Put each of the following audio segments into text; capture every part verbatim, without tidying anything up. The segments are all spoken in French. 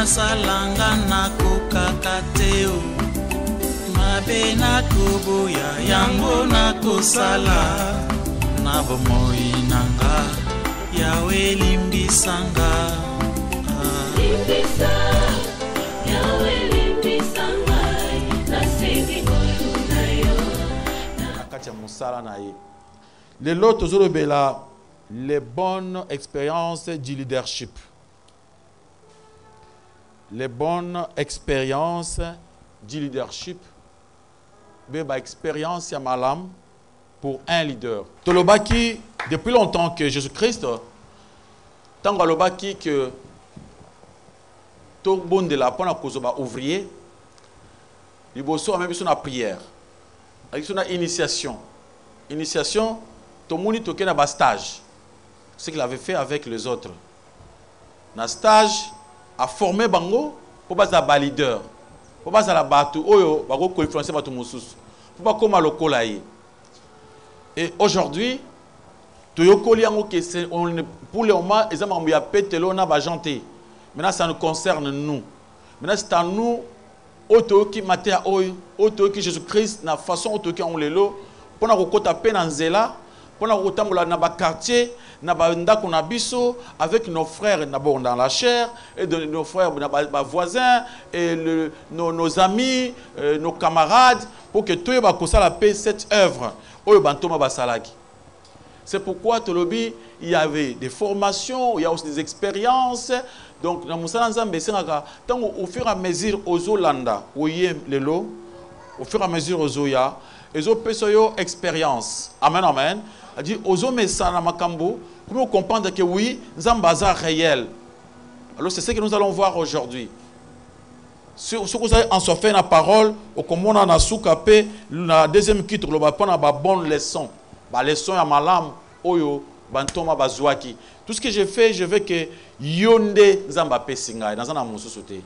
nasalanga nakokaka te o mabe nakoboya yango nakosala na bomoi nanga Yawe limbisanga limbisa Yawe limbisanga nasengi koluna yo nakati ya musala na ye lelo tozolobela les bonnes expériences du leadership. Les bonnes expériences du leadership. Beba expérience ya malam pour un leader. Tolobaki depuis longtemps que Jésus-Christ tango alobaki que to bondela pona kozoba ouvrier liboso même sur la prière. Avec son initiation. Initiation to moni toke na ba stage. Ce qu'il avait fait avec les autres. Na stage a formé bango pour pas à leader pour pas à la bateau oyo ba ko influencer bato mosusu pour pas comme lokola ye et aujourd'hui to yokoli yango que c'est on pour le moment exemple ya petelo na ba janté maintenant ça nous concerne nous maintenant c'est à nous auto qui mater oyo auto qui Jésus-Christ na façon auto qui on lelo pour na ko kota pe na nzela pour na ko tambola na ba quartier na ba ndako na biso avec nos frères d'abord dans la chair et de nos frères nos voisins et le, nos, nos amis euh, nos camarades pour que tout ba kosala paix cette œuvre oyo bantoma basalaki. C'est pourquoi tolobi il y avait des formations, il y a aussi des expériences donc na musala nzambe sengaka tango au fur et à mesure ozolanda oye lelo au fur et à mesure ozoya ezopeso yo expérience amen amen. A dit aux hommes sana makambo, comment comprendre que oui, Zambaza réel. Alors c'est ce que nous allons voir aujourd'hui. Ce que vous avez en sorti la parole, au comment on a soukapé la deuxième titre, le bapon a ba bonne leçon. Ba leçon à malam oyo bantoma bazwaki. Tout ce que j'ai fait, je veux que yonde Zamba pesinga dans un amour sauté.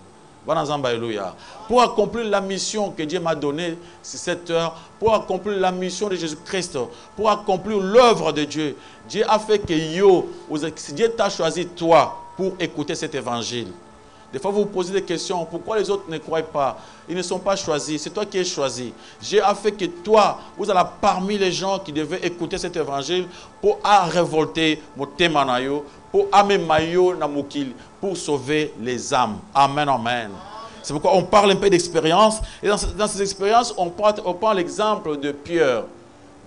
Pour accomplir la mission que Dieu m'a donnée cette heure, pour accomplir la mission de Jésus-Christ, pour accomplir l'œuvre de Dieu, Dieu a fait que yo, Dieu t'a choisi toi pour écouter cet évangile. Des fois, vous vous posez des questions, pourquoi les autres ne croient pas? Ils ne sont pas choisis, c'est toi qui es choisi. Dieu a fait que toi, vous allez parmi les gens qui devaient écouter cet évangile pour révolter mon témanayo, pour amemayo namukil, pour sauver les âmes. Amen, amen. C'est pourquoi on parle un peu d'expérience. Et dans, dans ces expériences, on prend, on prend l'exemple de Pierre.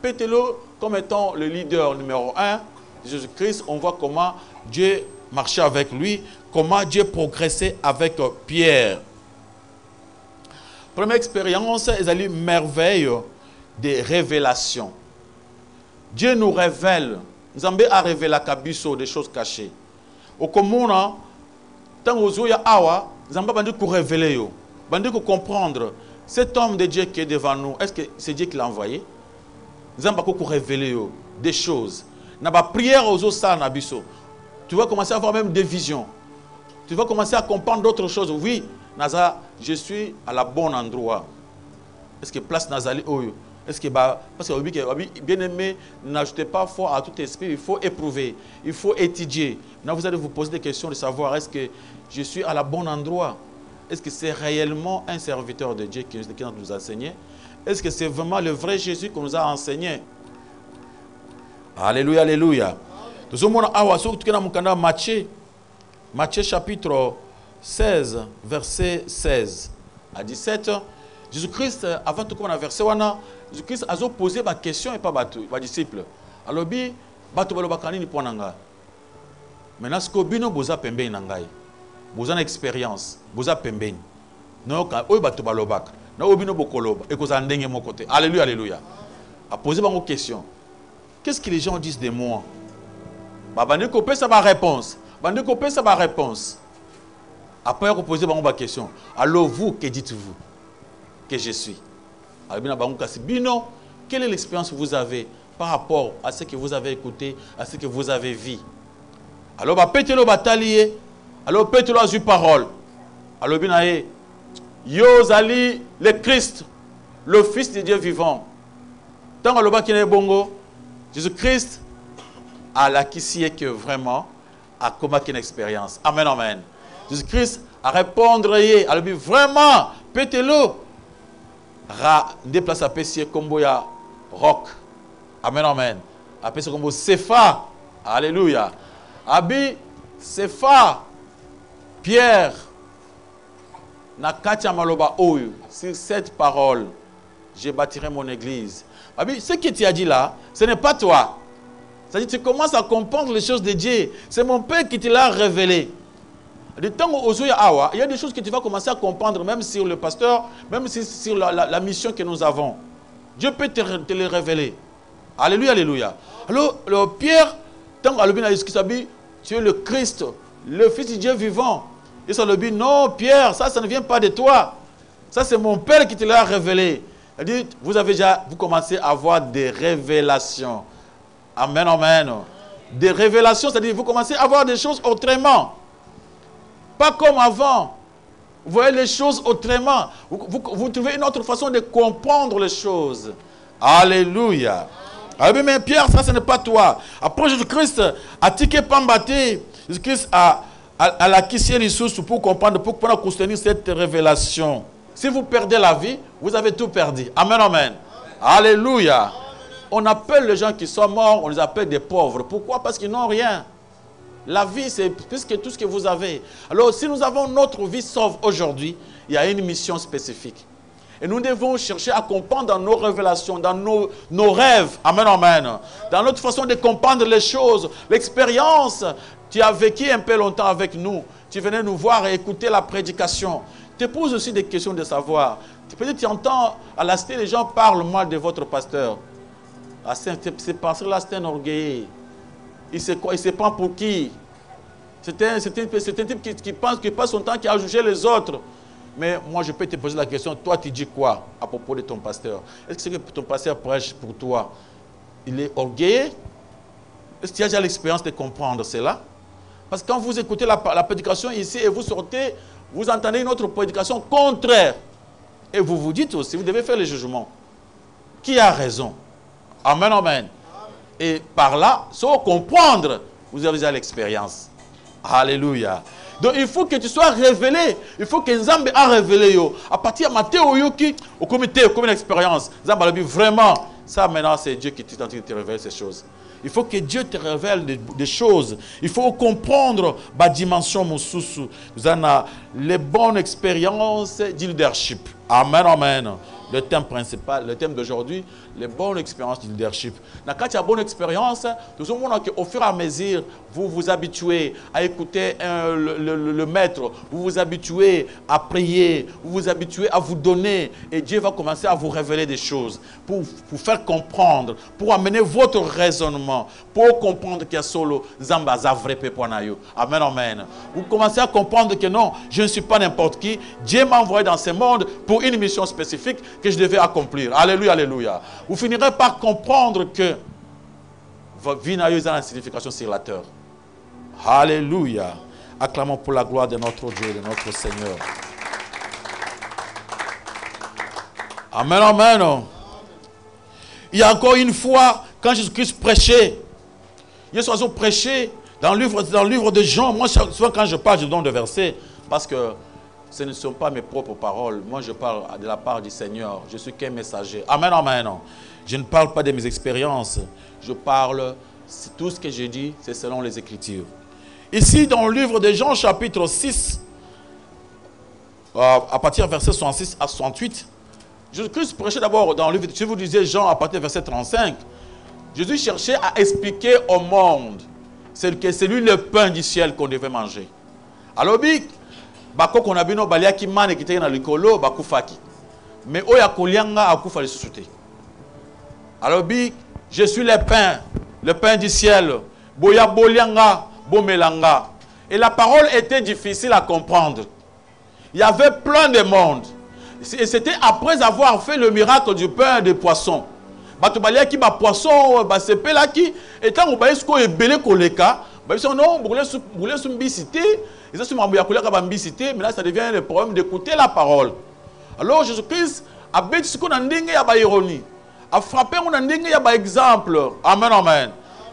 Pételo, comme étant le leader numéro un de Jésus-Christ, on voit comment Dieu marchait avec lui, comment Dieu progressait avec Pierre. Première expérience, ils allaient merveille des révélations. Dieu nous révèle. Nzambe a révélé kabiso des choses cachées. Au komona tango zoya awa, Nzambe bandi ko révéler yo, bandi ko comprendre cet homme de Dieu qui est devant nous. Est-ce que c'est Dieu qui l'a envoyé? Nzambe ko révéler yo des choses. Na ba prière ozo sa na biso. Tu vas commencer à avoir même des visions. Tu vas commencer à comprendre d'autres choses. Oui, naza, je suis à la bonne endroit. Est-ce que place nazali oyo? Est-ce que bah, parce que bien aimé, n'ajoutez pas foi à tout esprit, il faut éprouver, il faut étudier. Maintenant, vous allez vous poser des questions de savoir est-ce que je suis à la bonne endroit? Est-ce que c'est réellement un serviteur de Dieu qui nous a enseigné? Est-ce que c'est vraiment le vrai Jésus qu'on nous a enseigné? Alléluia, alléluia. Tout le monde a dit Matthieu, Matthieu chapitre seize, verset seize à dix-sept. Jésus-Christ, avant tout comme on a versé, Jésus-Christ a posé ma question et pas ma disciple. Alors, il a dit, maintenant, ce que vous avez besoin de faire, vous avez une expérience, vous avez une expérience. Vous avez une expérience. Alléluia, alléluia. Il a posé ma question. Qu'est-ce que les gens disent de moi? Ils ont posé ma réponse. Ils ont posé ma réponse. Après, ils ont posé ma question. Alors, vous, que dites-vous que je suis? Quelle est l'expérience que vous avez par rapport à ce que vous avez écouté, à ce que vous avez vu? Alors, pételo batalier, alors pételo a eu parole. Alors, binaye, Yozali, le Christ, le Fils de Dieu vivant. Tant aloba kine bongo, Jésus-Christ a l'acquis que vraiment a combattu une expérience. Amen, amen. Jésus-Christ à répondre à lui vraiment pétez-le ra déplace à pessier combo ya rock amen amen à pessier combo sefa alléluia abi sefa Pierre na katia maloba oyu sur cette parole je bâtirai mon église. Abi ce que tu as dit là ce n'est pas toi. C'est-à-dire tu commences à comprendre les choses de Dieu. C'est mon Père qui te l'a révélé. Du temps où il y a des choses que tu vas commencer à comprendre, même sur le pasteur, même sur la, la, la mission que nous avons. Dieu peut te, te les révéler. Alléluia, alléluia. Alors, le Pierre, tant à tu es le Christ, le Fils de Dieu vivant. Et ça le dit, non, Pierre, ça, ça ne vient pas de toi. Ça, c'est mon Père qui te l'a révélé. C'est-à-dire, vous avez déjà, vous commencez à avoir des révélations. Amen, amen. Des révélations, c'est-à-dire vous commencez à voir des choses autrement. Pas comme avant. Vous voyez les choses autrement. Vous, vous, vous trouvez une autre façon de comprendre les choses. Alléluia. Ah oui, mais Pierre, ça, ce n'est pas toi. Après Jésus-Christ, à tiquer pambaté, Jésus-Christ a la question pour comprendre, pour pouvoir soutenir cette révélation. Si vous perdez la vie, vous avez tout perdu. Amen, amen. Alléluia. On appelle les gens qui sont morts, on les appelle des pauvres. Pourquoi? Parce qu'ils n'ont rien. La vie, c'est plus que tout ce que vous avez. Alors, si nous avons notre vie sauve aujourd'hui, il y a une mission spécifique. Et nous devons chercher à comprendre dans nos révélations, dans nos, nos rêves. Amen, amen. Dans notre façon de comprendre les choses, l'expérience. Tu as vécu un peu longtemps avec nous. Tu venais nous voir et écouter la prédication. Tu poses aussi des questions de savoir. Peut-être tu entends à la cité, les gens parlent mal de votre pasteur. Ah, ce pasteur-là, c'est un orgueilleux. Il se, il se prend pour qui? C'est un, un, un type qui, qui pense qu'il passe son temps qui a jugé les autres. Mais moi, je peux te poser la question, toi, tu dis quoi à propos de ton pasteur? Est-ce que ton pasteur prêche pour toi? Il est orgueilleux? Est-ce que tu as déjà l'expérience de comprendre cela? Parce que quand vous écoutez la, la prédication ici et vous sortez, vous entendez une autre prédication contraire. Et vous vous dites aussi, vous devez faire le jugement. Qui a raison? Amen, amen. Et par là, sans comprendre, vous avez déjà l'expérience. Alléluia. Donc, il faut que tu sois révélé. Il faut que Nzambe a révélé. À partir de Matthieu, au comité, comme une expérience. Nzambe a dit vraiment, ça maintenant, c'est Dieu qui est en train de te révéler ces choses. Il faut que Dieu te révèle des, des choses. Il faut comprendre la dimension de Moussousou. Vous en avez les bonnes expériences du leadership. Amen, amen. Le thème principal, le thème d'aujourd'hui, les bonnes expériences du leadership. Dans quand il y a bonne expérience, nous avons qu'au fur et à mesure, vous vous habituez à écouter euh, le, le, le maître, vous vous habituez à prier, vous vous habituez à vous donner, et Dieu va commencer à vous révéler des choses pour vous faire comprendre, pour amener votre raisonnement, pour comprendre qu'il y a solo Zamba Zavre Peponayo. Amen, amen. Vous commencez à comprendre que non, je ne suis pas n'importe qui. Dieu m'a envoyé dans ce monde pour une mission spécifique que je devais accomplir. Alléluia, alléluia. Vous finirez par comprendre que votre vie n'a eu une signification sur la terre. Alléluia. Acclamons pour la gloire de notre Dieu, de notre Seigneur. Amen, amen. Il y a encore une fois, quand Jésus-Christ prêchait, Jésus-Christ prêchait dans le livre, dans le livre de Jean. Moi, souvent quand je parle, je donne des versets parce que ce ne sont pas mes propres paroles. Moi, je parle de la part du Seigneur. Je suis qu'un messager. Amen, amen. Je ne parle pas de mes expériences. Je parle, tout ce que j'ai dit, c'est selon les Écritures. Ici, dans le livre de Jean, chapitre six, à partir de verset soixante-six à soixante-huit, Jésus-Christ prêchait d'abord dans le livre, si vous disiez Jean, à partir de verset trente-cinq, Jésus cherchait à expliquer au monde que c'est lui le pain du ciel qu'on devait manger. Alors, bako qu'on a bien au balia qui mane qui était dans le colo baku faki mais oya kolianga aku fallait sauter alors bi je suis le pain le pain du ciel boya bolianga bomelanga et la parole était difficile à comprendre. Il y avait plein de monde et c'était après avoir fait le miracle du pain et des poissons bato balia qui ba poisson ba sepela qui étant au baisco et belé koleka ba son nom brûler brûler sumbicité. Et ça, ça devient le problème d'écouter la parole. Alors, Jésus-Christ a bêtisé qu'on a une ironie, a frappé qu'on a un exemple. Amen, amen.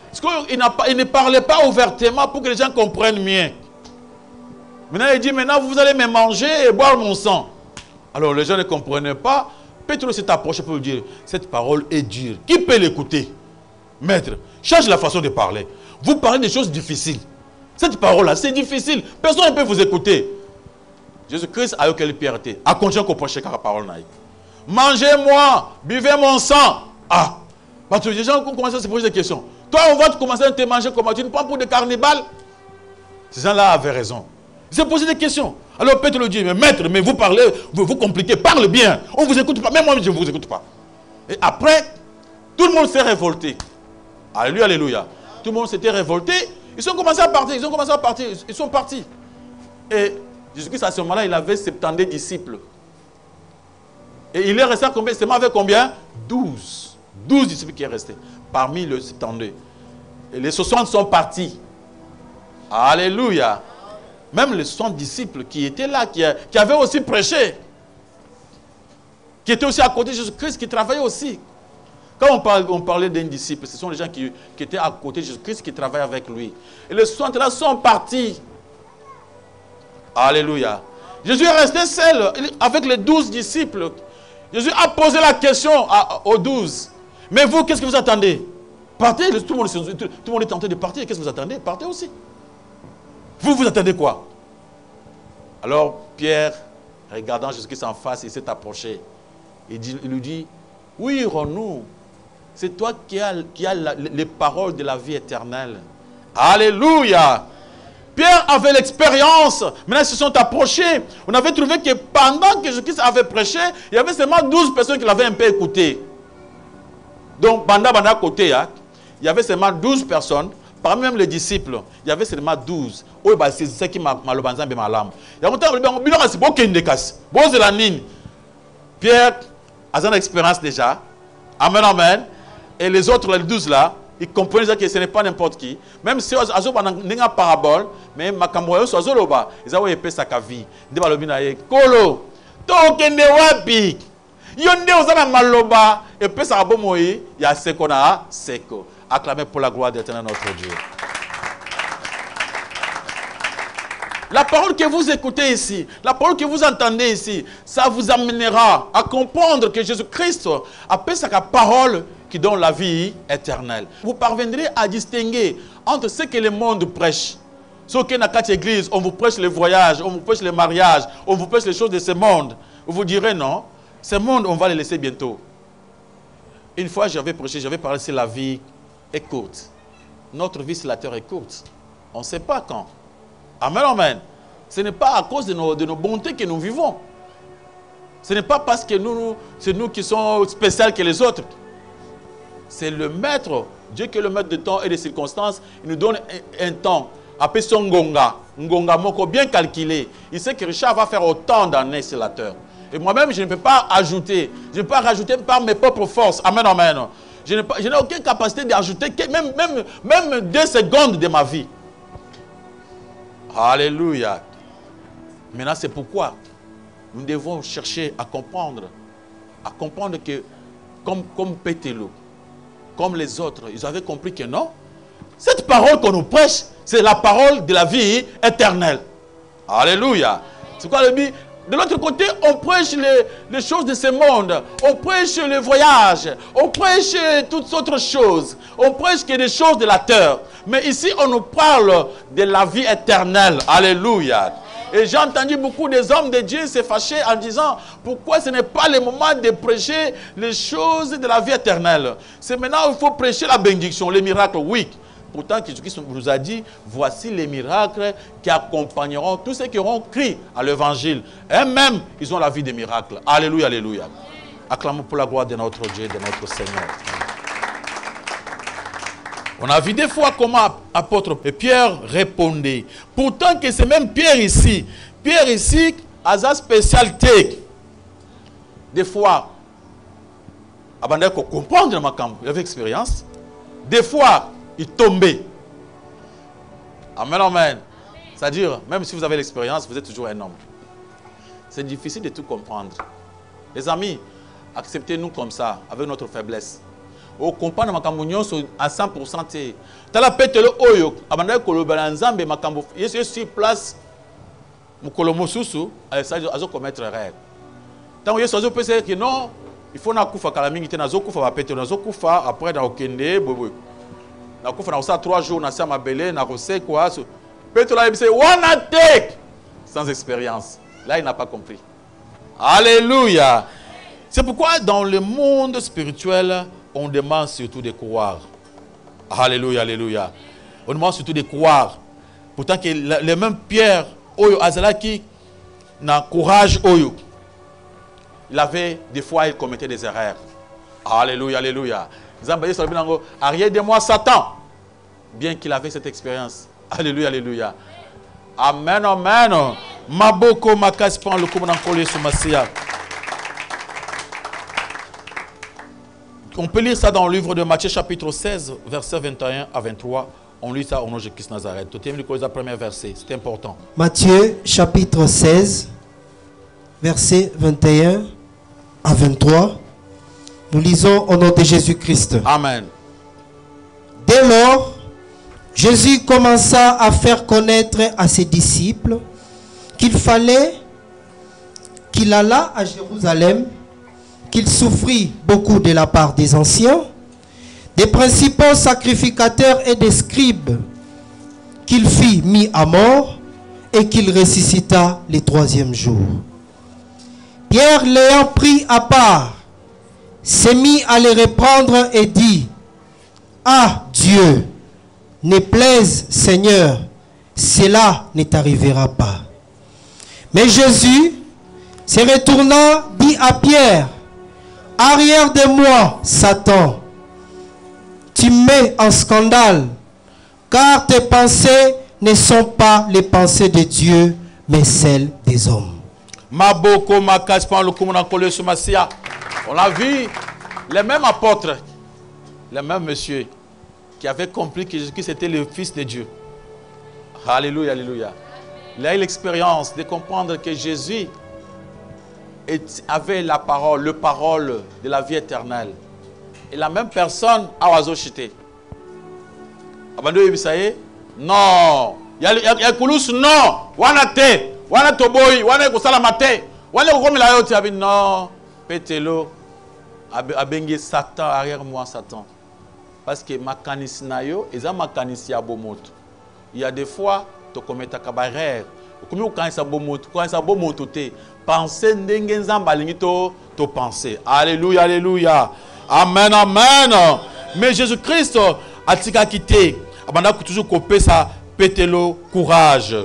Parce qu'il ne parlait pas ouvertement pour que les gens comprennent mieux. Maintenant, il dit, maintenant, vous allez me manger et boire mon sang. Alors, les gens ne comprenaient pas. Pétro s'est approché pour lui dire, cette parole est dure. Qui peut l'écouter? Maître, change la façon de parler. Vous parlez des choses difficiles. Cette parole-là, c'est difficile. Personne ne peut vous écouter. Jésus-Christ a eu quelle liberté? A continué qu'on prêchait la parole. Mangez-moi, buvez mon sang. Ah, parce que les gens commencent à se poser des questions. Toi, on va te commencer à te manger comment? Tu ne prends pour des carnibales? Ces gens-là avaient raison. Ils se posaient des questions. Alors Pétro lui dit, mais maître, mais vous parlez, vous, vous compliquez, parle bien. On ne vous écoute pas, même moi je ne vous écoute pas. Et après, tout le monde s'est révolté. Alléluia, alléluia. Tout le monde s'était révolté. Ils ont commencé à partir, ils ont commencé à partir, ils sont partis. Et Jésus-Christ, à ce moment-là, il avait soixante-dix disciples. Et il est resté à combien? Seulement avec combien? douze. douze disciples qui est resté. Parmi les soixante-dix. Et les soixante sont partis. Alléluia. Même les soixante disciples qui étaient là, qui, qui avaient aussi prêché, qui étaient aussi à côté de Jésus-Christ, qui travaillaient aussi. Quand on, parle, on parlait d'un disciple, ce sont les gens qui, qui étaient à côté de Jésus-Christ, qui travaillaient avec lui. Et les soixante là sont partis. Alléluia. Jésus est resté seul avec les douze disciples. Jésus a posé la question à, aux douze. Mais vous, qu'est-ce que vous attendez? Partez, tout le monde, tout, tout le monde est tenté de partir. Qu'est-ce que vous attendez? Partez aussi. Vous, vous attendez quoi? Alors, Pierre, regardant Jésus-Christ en face, il s'est approché. Il, dit, il lui dit, « Oui, irons-nous? C'est toi qui as, qui as la, les paroles de la vie éternelle. » Alléluia! Pierre avait l'expérience. Maintenant, ils se sont approchés. On avait trouvé que pendant que Jésus-Christ avait prêché, il y avait seulement douze personnes qui l'avaient un peu écouté. Donc, banda, banda, côté, hein, il y avait seulement douze personnes. Parmi même les disciples, il y avait seulement douze. Oui, bah, c'est ça qui m'a mal au et ma lame. Il y a un temps, il y a un bilan, c'est bon qu'il ne casse. Bon, c'est la ligne. Pierre a son expérience déjà. Amen, amen. Et les autres, les douze là, ils comprennent que ce n'est pas n'importe qui. Même si ils ont une parabole, mais ma camarade, ils ont ils ont épais sa cavie. Ils ont dit, Kolo, token de wapi. Ils ont dit, ils ont maloba. Et puis, ça a beau moï, il y a seko na seko. Acclamé pour la gloire d'éternel notre Dieu. La parole que vous écoutez ici, la parole que vous entendez ici, ça vous amènera à comprendre que Jésus-Christ appelle sa parole qui donne la vie éternelle. Vous parviendrez à distinguer entre ce que le monde prêche. Ce qu'il y a dans quatre églises, on vous prêche les voyages, on vous prêche les mariages, on vous prêche les choses de ce monde. Vous direz non, ce monde, on va le laisser bientôt. Une fois, j'avais prêché, j'avais parlé sur la vie est courte. Notre vie sur la terre est courte. On ne sait pas quand. Amen, amen. Ce n'est pas à cause de nos, de nos bontés que nous vivons. Ce n'est pas parce que nous, nous c'est nous qui sommes spéciaux que les autres. C'est le maître, Dieu qui est le maître de temps et des circonstances, il nous donne un, un temps. Appelé son ngonga, ngonga moko bien calculé. Il sait que Richard va faire autant d'années sur la terre. Et moi-même, je ne peux pas ajouter. Je ne peux pas rajouter par mes propres forces. Amen, amen. Je n'ai aucune capacité d'ajouter même, même, même deux secondes de ma vie. Alléluia. Maintenant, c'est pourquoi nous devons chercher à comprendre. À comprendre que, comme, comme Pételo, comme les autres, ils avaient compris que non. Cette parole qu'on nous prêche, c'est la parole de la vie éternelle. Alléluia. C'est quoi le but? De l'autre côté, on prêche les, les choses de ce monde. On prêche les voyages. On prêche toutes autres choses. On prêche que des choses de la terre. Mais ici, on nous parle de la vie éternelle. Alléluia. Et j'ai entendu beaucoup des hommes de Dieu se fâcher en disant « Pourquoi ce n'est pas le moment de prêcher les choses de la vie éternelle ?» C'est maintenant où il faut prêcher la bénédiction, les miracles. Oui. Pourtant, Jésus-Christ nous a dit, voici les miracles qui accompagneront tous ceux qui auront crié à l'évangile. Et même, ils ont la vie des miracles. Alléluia, alléluia. Acclamons pour la gloire de notre Dieu, de notre Seigneur. On a vu des fois comment apôtre Pierre répondait. Pourtant, que c'est même Pierre ici. Pierre ici a sa spécialité. Des fois, avant de comprendre ma campagne, il avait expérience. Des fois, il tombait. Amen, amen. C'est-à-dire, même si vous avez l'expérience, vous êtes toujours un homme. C'est difficile de tout comprendre. Les amis, acceptez-nous comme ça, avec notre faiblesse. Au comprendre ma camounion à cent pour cent. T'as la pète le oyo, abandonner que le balanzambe ma cambo. Yesu sur place, mukolomosusu alisaji azo commettre erreur. Tango yesu azo pese que non, il faut na kufa kala mingi te na zo kufa ba pete na zo kufa après na okende bobo. Na kufa na osa trois jours na sa mabele na rose quoi ce pete la bise wana take sans expérience. Là il n'a pas compris. Alléluia. C'est pourquoi dans le monde spirituel, on demande surtout de croire. Alléluia, alléluia. On demande surtout de croire. Pourtant que le même Pierre, Oyo Azalaki, n'a courage Oyo. Il avait des fois, il commettait des erreurs. Alléluia, alléluia. Arrière de moi Satan. Bien qu'il avait cette expérience. Alléluia, alléluia. Amen, amen. Maboko makaspan le koumana kolé soumasia. On peut lire ça dans le livre de Matthieu, chapitre seize, versets vingt et un à vingt-trois. On lit ça au nom de Christ Nazareth. Tu tiens le premier verset, c'est important. Matthieu, chapitre seize, versets vingt et un à vingt-trois. Nous lisons au nom de Jésus-Christ. Amen. Dès lors, Jésus commença à faire connaître à ses disciples qu'il fallait qu'il allât à Jérusalem, qu'il souffrit beaucoup de la part des anciens, des principaux sacrificateurs et des scribes, qu'il fit mis à mort et qu'il ressuscita le troisième jour. Pierre, l'ayant pris à part, s'est mis à les reprendre et dit, « Ah Dieu, ne plaise Seigneur, cela ne t'arrivera pas. » Mais Jésus, se retournant, dit à Pierre, « Arrière de moi, Satan, tu mets en scandale, car tes pensées ne sont pas les pensées de Dieu, mais celles des hommes. » On a vu les mêmes apôtres, les mêmes messieurs qui avaient compris que Jésus-Christ était le Fils de Dieu. Alléluia, alléluia. Il a eu l'expérience de comprendre que Jésus avait la parole, le parole de la vie éternelle. Et la même personne a oiseau chité. Abandonné Bisaye, non. Yakulus, non. Wanate, wanatoboy, wanekusalamate, wanekomilayoti abin, non. Pételo, abengi Satan arrière moi Satan. Parce que ma canisnayo, ils ont ma canisia bomoto. Il y a des fois, tu commets ta cabaret. Combien quand ça bomoto, quand ça bomoto te. Pensez n'engenzambalingito, to penser. Alléluia, alléluia. Amen, amen. Mais Jésus-Christ a dit qu'il quitté. Abanda toujours copé ça, pételo courage.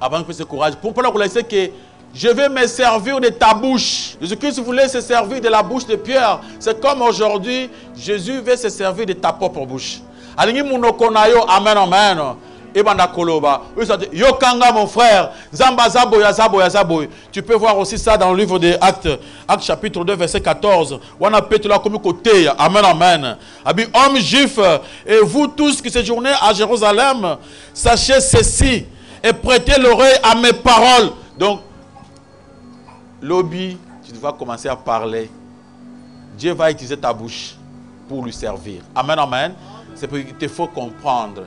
Abanda que ce courage. Pourquoi on a dit que je vais me servir de ta bouche. Jésus-Christ voulait se servir de la bouche de Pierre. C'est comme aujourd'hui, Jésus veut se servir de ta propre bouche. Alingi munokonayo, amen, amen. Yokanga mon frère, tu peux voir aussi ça dans le livre des Actes, Actes chapitre deux verset quatorze. Amen, amen. Homme juif, et vous tous qui séjournez à Jérusalem, sachez ceci et prêtez l'oreille à mes paroles. Donc, lobby, tu vas commencer à parler. Dieu va utiliser ta bouche pour lui servir. Amen, amen. C'est parce qu'il faut comprendre.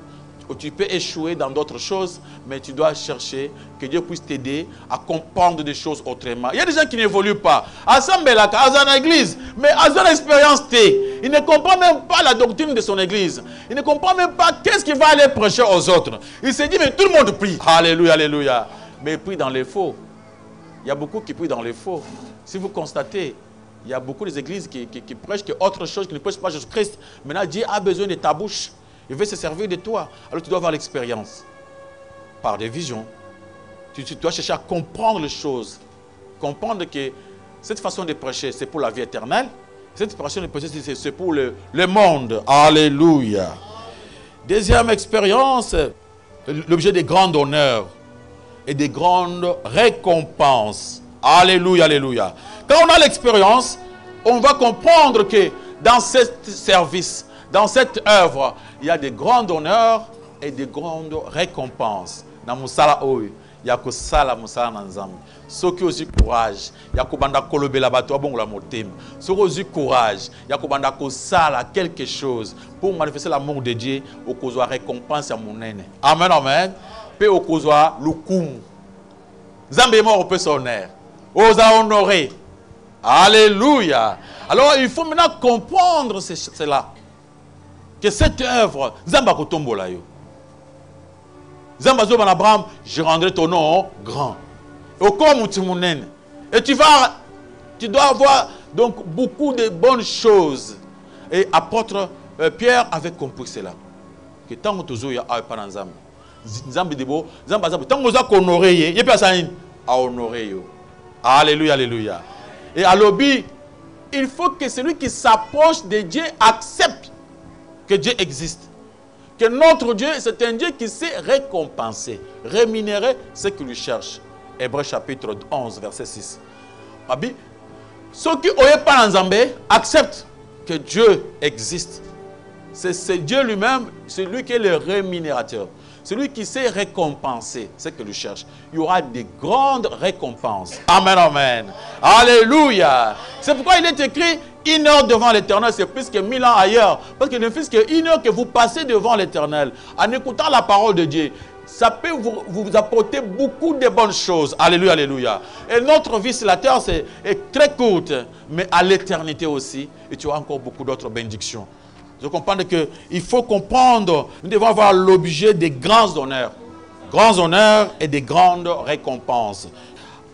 Tu peux échouer dans d'autres choses, mais tu dois chercher que Dieu puisse t'aider à comprendre des choses autrement. Il y a des gens qui n'évoluent pas. À Sambelaka, à son église, mais à son expérience, il ne comprend même pas la doctrine de son église. Il ne comprend même pas qu'est-ce qu'il va aller prêcher aux autres. Il se dit, mais tout le monde prie. Alléluia, alléluia. Mais il prie dans les faux. Il y a beaucoup qui prient dans les faux. Si vous constatez, il y a beaucoup des églises qui, qui, qui prêchent que autre chose, qui ne prêchent pas Jésus-Christ. Maintenant, Dieu a besoin de ta bouche. Il veut se servir de toi. Alors tu dois avoir l'expérience. Par des visions. Tu, tu dois chercher à comprendre les choses. Comprendre que cette façon de prêcher, c'est pour la vie éternelle. Cette façon de prêcher, c'est pour le, le monde. Alléluia. Deuxième expérience, l'objet des grands honneurs et des grandes récompenses. Alléluia, alléluia. Quand on a l'expérience, on va comprendre que dans ce service, dans cette œuvre, il y a des grands honneurs et des grandes récompenses. Dans Moussala Oye, il y a que ça, la Moussala Nanzambi. Ceux qui ont eu courage, il y a que Banda Kolobé là-bas, toi, bon, la motem. Ceux qui ont eu courage, il y a que Banda Kosala, quelque chose, pour manifester l'amour de Dieu, au cause de la récompense à mon aîné. Amen, amen. pe okozwa lukumu. Nzambe mort peut sonner. Osa honorer. Alléluia. Alors il faut maintenant comprendre cela. Que cette œuvre, Nzamba kotombola yo. Nzamba zo Abraham, je rendrai ton nom grand. Et tu vas, tu dois avoir donc beaucoup de bonnes choses. Et apôtre euh, Pierre avait compris cela. Que tant que tu as pas d'ensemble, Nzambe debo, Nzamba zabo, tant que tu as honoré, il y a personne à honorer yo. Alléluia, alléluia. Et à l'obi, il faut que celui qui s'approche de Dieu accepte que Dieu existe. Que notre Dieu, c'est un Dieu qui sait récompenser, rémunérer ceux qui lui cherchent. Hébreux chapitre onze, verset six. Abi, ceux qui n'ont pas l'Anzambé acceptent que Dieu existe. C'est Dieu lui-même, celui qui est le rémunérateur. Celui qui sait récompenser ce que lui cherche. Il y aura des grandes récompenses. Amen, amen. Alléluia. C'est pourquoi il est écrit, une heure devant l'Éternel, c'est plus que mille ans ailleurs. Parce qu'il ne fait qu'une heure que vous passez devant l'Éternel, en écoutant la parole de Dieu, ça peut vous, vous apporter beaucoup de bonnes choses. Alléluia, alléluia. Et notre vie sur la terre c'est, est très courte, mais à l'éternité aussi. Et tu auras encore beaucoup d'autres bénédictions. Je comprends qu'il faut comprendre, nous devons avoir l'objet des grands honneurs. Grands honneurs et des grandes récompenses.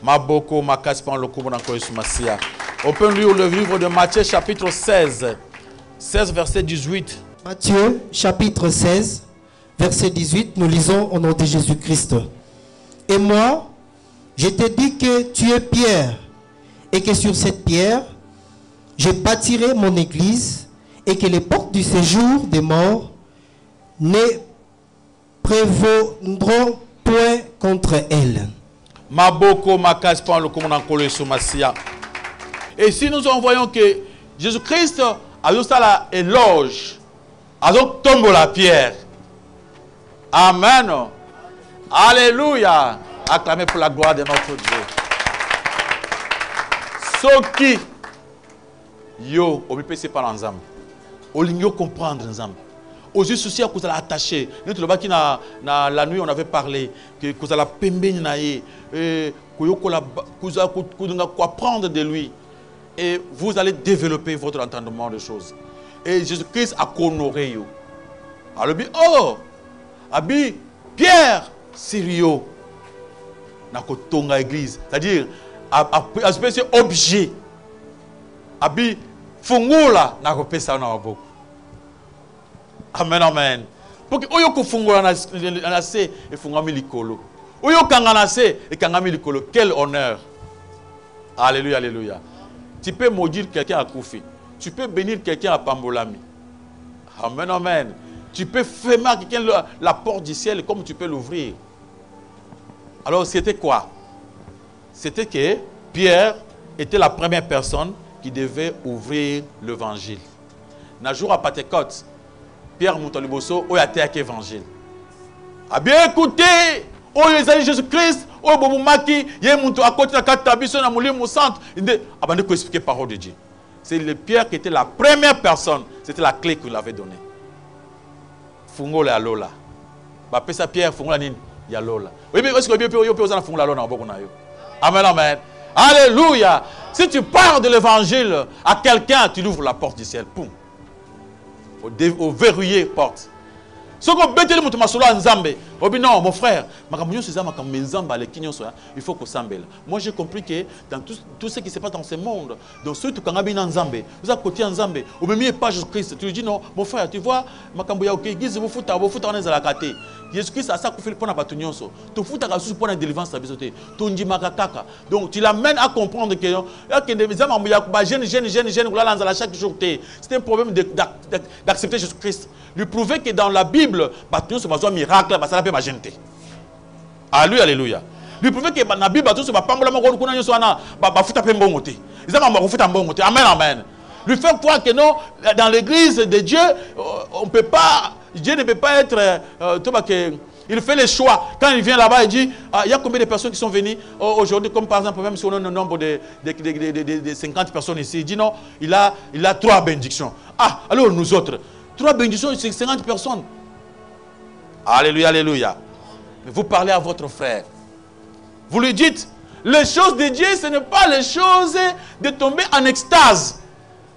Maboko, Makaspan, Lokomonanko et Soumassia. On peut lire le livre de Matthieu, chapitre seize, seize, verset dix-huit. Matthieu, chapitre seize, verset dix-huit, nous lisons au nom de Jésus-Christ. Et moi, je te dis que tu es Pierre, et que sur cette pierre, je bâtirai mon église, et que les portes du séjour des morts ne prévaudront point contre elle. Et si nous en voyons que Jésus-Christ a donné la éloge, a donc tombé la pierre. Amen. Alléluia. Acclamez pour la gloire de notre Dieu. Ceux qui yo, on ne peut pas ensemble. On l'ignore comprendre ensemble. Aux yeux soucis à cause de l'attaché. Nous tout le bas qui na la nuit on avait parlé que cause de la pembeni naie et quoi prendre de lui et vous allez développer votre entendement des choses. Et Jésus-Christ a honoré yo. Alors bi oh, abi Pierre Sirio na kotonga église, c'est-à-dire à à espèce objet. Abi fungula na kopesa na waboko. Amen, amen. Pour que oyo kufungula na se e fungami likolo. Oyo kangana se e kangami likolo. Quel honneur. Alléluia, alléluia. Tu peux maudire quelqu'un à Koufi. Tu peux bénir quelqu'un à Pambolami. Amen, amen. Tu peux fermer quelqu'un la, la porte du ciel comme tu peux l'ouvrir. Alors c'était quoi? C'était que Pierre était la première personne qui devait ouvrir l'évangile. Na jour à Pentecôte, Pierre Moutaliboso a été avec l'évangile. A bien écouté, oh les Jésus-Christ, oh Boboumaki, yé Moutou à côté de la Katabiso, na Moulim au centre. Avant de expliquer la parole de Dieu. C'est le Pierre qui était la première personne. C'était la clé qu'il avait donnée. Fungo la Lola. Bapé sa Pierre, Fungo la Nine, Yalola. Oui, mais est-ce que Pierre Pierre Pierre Fungo la Lola en Bobonayo? Amen, amen. Alléluia. Si tu parles de l'évangile à quelqu'un, tu l'ouvres la porte du ciel. Poum. Au verrouiller porte. Ce qu'on bête le moutoumasolo en Zambé. Oh non, mon frère, il faut qu'on s'embelle. Moi j'ai compris que dans tout, tout ce qui se passe dans ce monde, dans ceux qui sont en Zambé, vous êtes côté en Zambé, au même pas Jésus-Christ. Tu lui dis non, mon frère, tu vois, Makamboya, ok, guise, vous foutez, vous foutez en Zalakate. Jésus-Christ a ça qu'on fait pour la bâtonnion. Tu foutez à la source pour la délivrance à bisoté. Tu dis Makataka. Donc tu l'amènes à comprendre que les jeunes, jeunes, jeunes, jeunes, chaque jour, c'est un problème d'accepter Jésus-Christ. Lui prouver que dans la Bible, bâtonnion, c'est un miracle, ça l'appelle ma gente. Alléluia, alléluia. Lui prouver que la Bible, c'est un problème d'accepter Jésus-Christ. Ils ont fait un bon côté. Amen, amen. Lui faire croire que non, dans l'église de Dieu, on ne peut pas. Dieu ne peut pas être... Euh, il fait les choix. Quand il vient là-bas, il dit, ah, il y a combien de personnes qui sont venues aujourd'hui, comme par exemple, même si on a un nombre de, de, de, de, de, de cinquante personnes ici, il dit non, il a, il a trois bénédictions. Ah, alors nous autres, trois bénédictions, c'est cinquante personnes. Alléluia, alléluia. Mais vous parlez à votre frère. Vous lui dites, les choses de Dieu, ce n'est pas les choses de tomber en extase.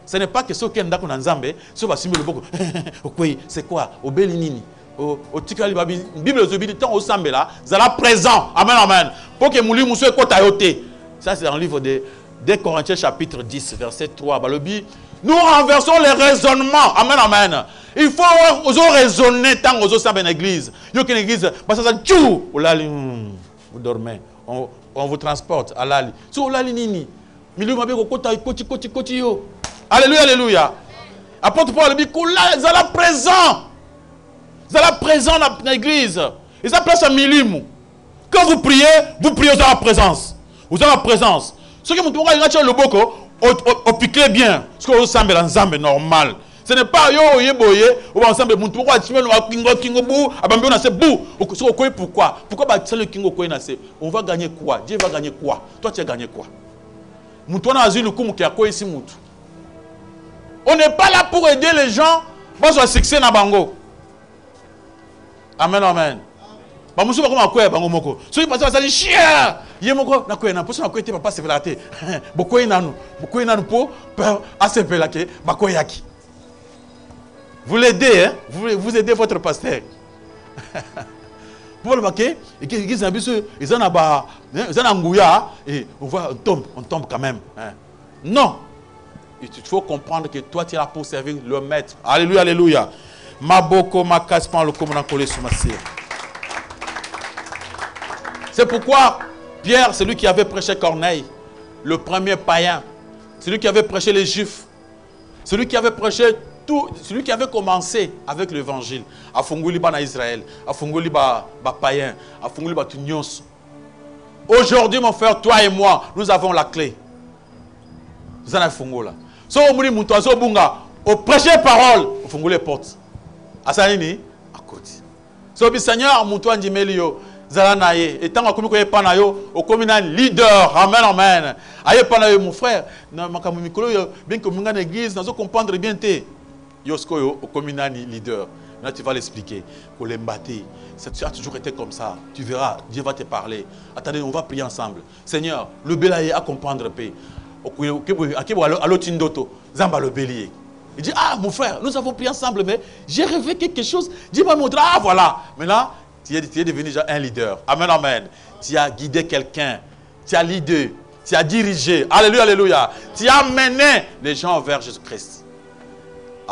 Ce n'est pas que ce qu'on a dans Nzambe, ce va simuler beaucoup. C'est quoi? Au Bélinini. Au Tikali Babi, Bible au Sambela, Zala présent. Amen, amen. Pour que Mouli Moussou et Kotayote. Ça, c'est dans le livre de Corinthiens, chapitre dix, verset trois. Nous renversons les raisonnements. Amen, amen. Il faut raisonner tant aux autres dans l'église. Il y a une église, parce que ça dit, vous dormez. On, on vous transporte à l'ali. So l'ali nini. Milieu m'a bien kota koti koti koti yo. Alléluia, alléluia. Apôtre Paul dit koula zala présent. Zala présent dans l'église. Et ça place à milieu. Quand vous priez, vous priez dans la présence. Vous avez la présence. Ce que vous trouvez le boko, au piquez bien. Ce que vous semble ensemble normal. Ce n'est pas yo yé boyé, ou ensemble mon tour atimel wa kingo kingo bou, abambi on a ce bou. Pourquoi pourquoi Pourquoi ba le kingo koy na ce? On va gagner quoi? Dieu va gagner quoi? Toi tu as gagné quoi? Mouton a azul kum ki akoy si moutou. On n'est pas là pour aider les gens, bon soit succès na bango. Amen amen. Ba musu ba ko makoy bango moko. So il passe ça dit chia. Yé moko na koy na pour ça na koy te papa se velaté. Bokoy nanu, bokoy nanu po a se velake, ba koyaki. Vous l'aidez, hein? vous, vous aidez votre pasteur. Pour le baquet, ils en ont et on voit, on tombe, on tombe quand même. Hein? Non. Il faut comprendre que toi, tu es là pour servir le maître. Alléluia, alléluia. C'est pourquoi Pierre, celui qui avait prêché Corneille, le premier païen, celui qui avait prêché les Juifs, celui qui avait prêché tout, celui qui avait commencé avec l'évangile, à Fongoliba na Israël, à Fongoliba païen, à Fongoliba Tunios. Aujourd'hui, mon frère, toi et moi, nous avons la clé. Nous avons Fongola. Si on dit Moutoiseau Bunga, on prêche parole, on Fongolé porte. À Sanini, à côté. Si on dit Seigneur, Moutois Ndimelio, Zalanaye, et tant qu'on ne pas Nayo, on commun un leader. Amen, amen. Aïe, pas Nayo, mon frère. Non, ma camomicolo, bien que mon église, nous comprendre bien. Yoskoyo, au communani leader. Là, tu vas l'expliquer. Kolembati, tu as toujours été comme ça. Tu verras, Dieu va te parler. Attendez, on va prier ensemble. Seigneur, le bélaïe à comprendre paix. Zamba le bélier. Il dit, ah, mon frère, nous avons prié ensemble, mais j'ai rêvé quelque chose. Dis-moi, mon ah, voilà. Mais là, tu es, tu es devenu déjà un leader. Amen, amen. Tu as guidé quelqu'un. Tu as l'idée. Tu as dirigé. Alléluia, alléluia. Tu as mené les gens vers Jésus-Christ.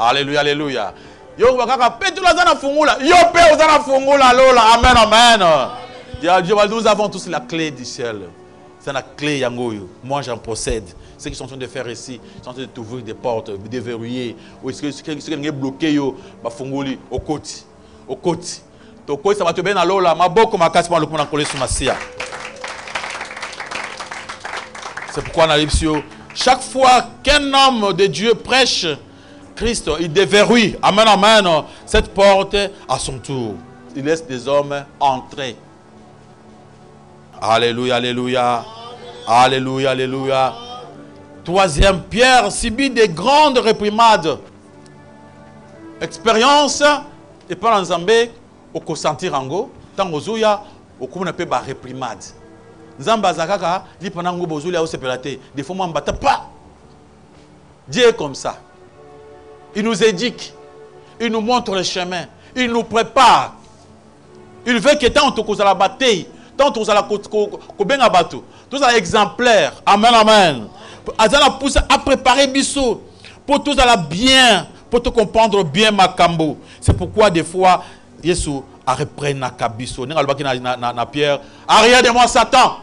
Alléluia, alléluia. Yo bakaka petu la zana fungula. Yo pe zana fungula lola. Amen, amen. Dieu, nous avons tous la clé du ciel. C'est la clé yangoyo. Moi j'en possède. Ce qu'ils sont en train de faire ici, ils sont en train de t'ouvrir des portes, de verrouiller. Ou est-ce que ce qui est bloqué yo, ba fungoli au côté, au côté. To koy ça va te bena lola. Maboko makasi pa lokona kolé sumasia. C'est pourquoi on arrive sur chaque fois qu'un homme de Dieu prêche Christ, il déverrouille, amen, amen, cette porte à son tour. Il laisse des hommes entrer. Alléluia, alléluia, alléluia, alléluia. Troisième, Pierre subit des grandes réprimades. Expérience, et par Nzambe, au consentir en go, tant aux ouya, au coup on appelle par réprimade. Nzamba zakaka, dit pendant que vous ouya, vous séparez, des fois, on ne bat pas. Dieu est comme ça. Il nous éduque, il nous montre le chemin, il nous prépare. Il veut que tant que vous allez battre, tant que vous allez battre, tous allez exemplaires. Amen, amen. Azala pousse à préparer Bissot pour tous allez bien, pour te comprendre bien Macambo. C'est pourquoi des fois, Yesu a repris Nakabisso. Nenga lobaki na Pierre. Arrière de moi Satan.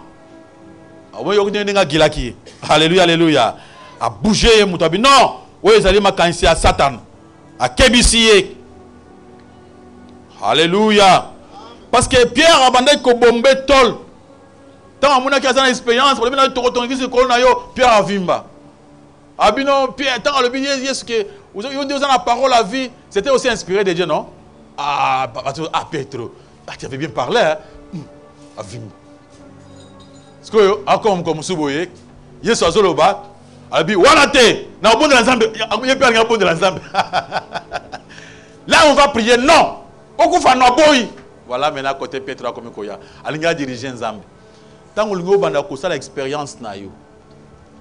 Alléluia, alléluia. A bouger Moutabi. Non. Oui, ils allaient m'accancer à Satan, à Kébisier. Alléluia. Parce que Pierre a bandé qu'au Bombay Toll. Tant qu'on a eu une expérience, on a eu une expérience, Pierre a Vimba. Abino, Pierre, tant qu'on a eu une expérience, vous avez dit la parole à vie, c'était aussi inspiré de Dieu, non? Ah, Petro, tu avais bien parlé, hein? À Vimba. Parce que, encore comme vous voyez, il y a ce Zolobat. Albi, voilà t'es. Là on va prier. Non. On va faire un boy. Voilà maintenant côté Petra comme Koya. Alinga diriger Nzambe. Tant que banda ko ça l'expérience na yo.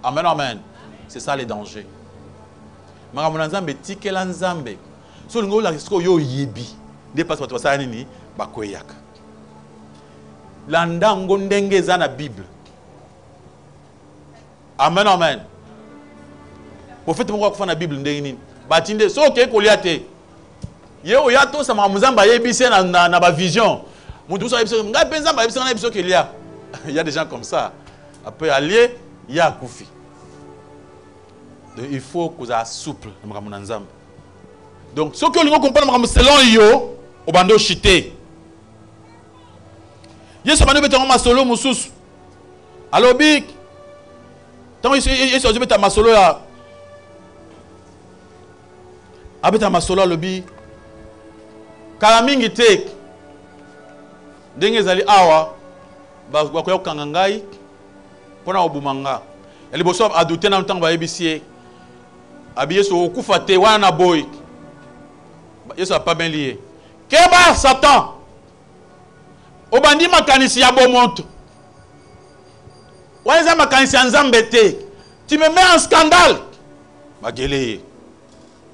Amen amen. C'est ça les dangers. Makamona Nzambe tikela Nzambe. So lingo la risque yo yebi. Dépasse pas ça nini ba koyaka. Landango ndenge za na Bible. Amen amen. Prophète moko ko fa na Bible ndenge nini. Batinde so ke ko liate. Yo yato sa mamuzamba yebise na na ba vision. Mutu so yebise nga penza ba yebise na biso ke lia. Il y a des gens comme ça. Après allier, il y a Koufi. Donc il faut que ça souple makamona Nzambe. Donc ce que l'on comprend makamona selon yo obando chité. Yesu bando betongo masolo mususu. Alobik. Tango Yesu ozo beta masolo ya Abeta masolo alobi Kalamingi tek ndenge ezali awa bakoya kokanga ngai mpona obuma nga ya liboso adute na ntango bayebisi ye abi Yesu okufa te wana na boyi Yesu apabeli ye keba Satan obandi makanisi ya bomoto wana eza makanisi ya Nzambe te tu me mets en scandale bagele ye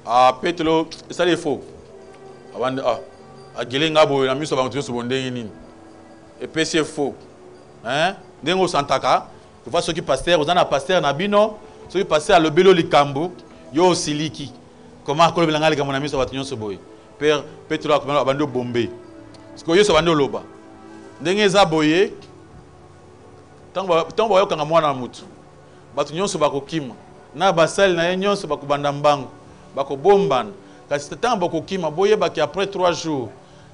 ah Petro ça les faux avant ah agelenga boyo na miso bantu so bonde nini et pc faux hein ndengo santaka tu vois ce qui pasteur aux ana pasteur na bino ce qui pasteur le belo likambo yo siliki comment ko belanga le kamona miso bantu so boyo père Petro akoma abando bombe parce que yo so bando loba ndenge za boye tamba tamba yo kanga mwana mutu bantu nyoso bakokima na basali na nyoso bakubanda mbango bako bomban kasi tata bako kima boye baki après trois jours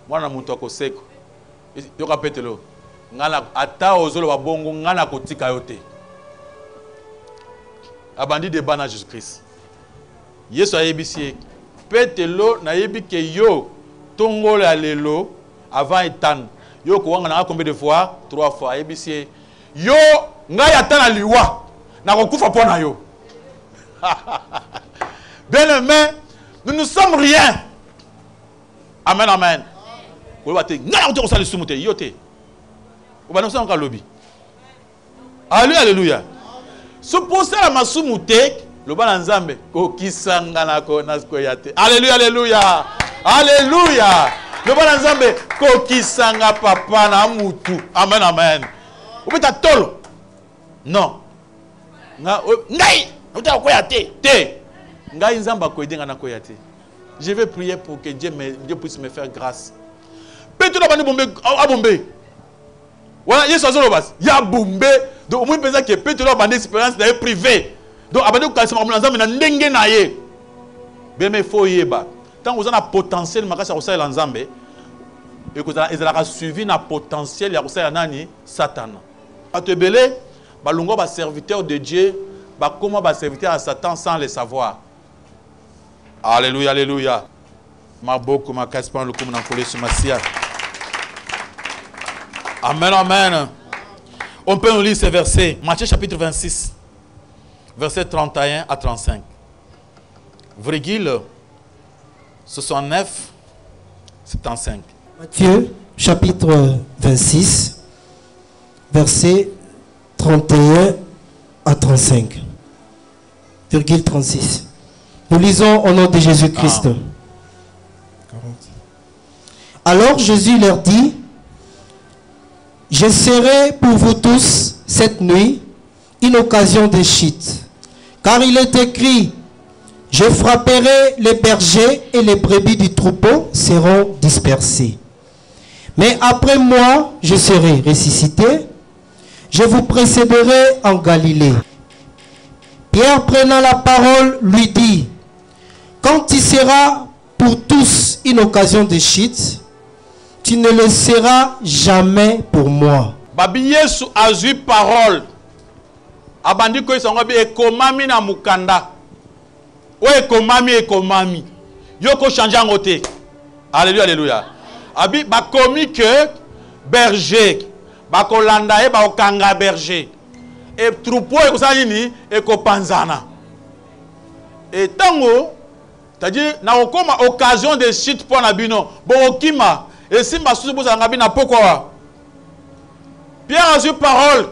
mwana muto akoseko yo kapetelo ngala ata ozolo ba bongo ngala kotika yote abandi de bana Jésus-Christ Yesu ayebisi petelo na yebike yo tongola lelo avant etan yo ko wanga na combien de fois trois fois ayebisi yo ngai atana liwa na kokufa pona yo Bien-aimés, nous ne sommes rien. Amen, amen. Alléluia. C'est pour ça que je suis le bon Nzambe. Alléluia, alléluia. Alléluia. Le bon Nzambe. Kokisanga papa na mutu. Amen, amen. Vous êtes à tolo. Non. Je vais prier pour que Dieu, me, Dieu puisse me faire grâce. Peut-être que je vais à Bombay. Voilà, il y a donc, au moins, que peut-être une expérience privée. Donc, il faut y aller. Tant que vous avez un potentiel, vous avez un et que vous avez suivi un potentiel, vous avez un Satan. Vous avez un serviteur de Dieu. Comment va servir à Satan sans le savoir? Alléluia, alléluia. Amen, amen. On peut nous lire ces versets. Matthieu chapitre vingt-six, versets trente et un à trente-cinq. Virgule soixante-neuf, soixante-cinq. Matthieu chapitre vingt-six, versets trente et un à trente-cinq. Virgule trente-six. Nous lisons au nom de Jésus-Christ. Ah. Alors Jésus leur dit, je serai pour vous tous cette nuit une occasion de chute. Car il est écrit, je frapperai les bergers et les brebis du troupeau seront dispersés. Mais après moi, je serai ressuscité. Je vous précéderai en Galilée. Pierre prenant la parole lui dit, quand il sera pour tous une occasion de chute, tu ne le seras jamais pour moi. Babi Yesu azui parole. Abandi ko isangobi ekomami na mukanda. O ekomami ekomami. Yoko change en côté. Alléluia, alléluia. Abi bakomi que berger. Bakolanda e bakanga berger. Et troupeau et kosalini et kopanzana. Et tango, c'est-à-dire, na okoma occasion de chute pour nabino. Bon okima Et si Massou Bouzangabina pourquoi Pierre a su parole.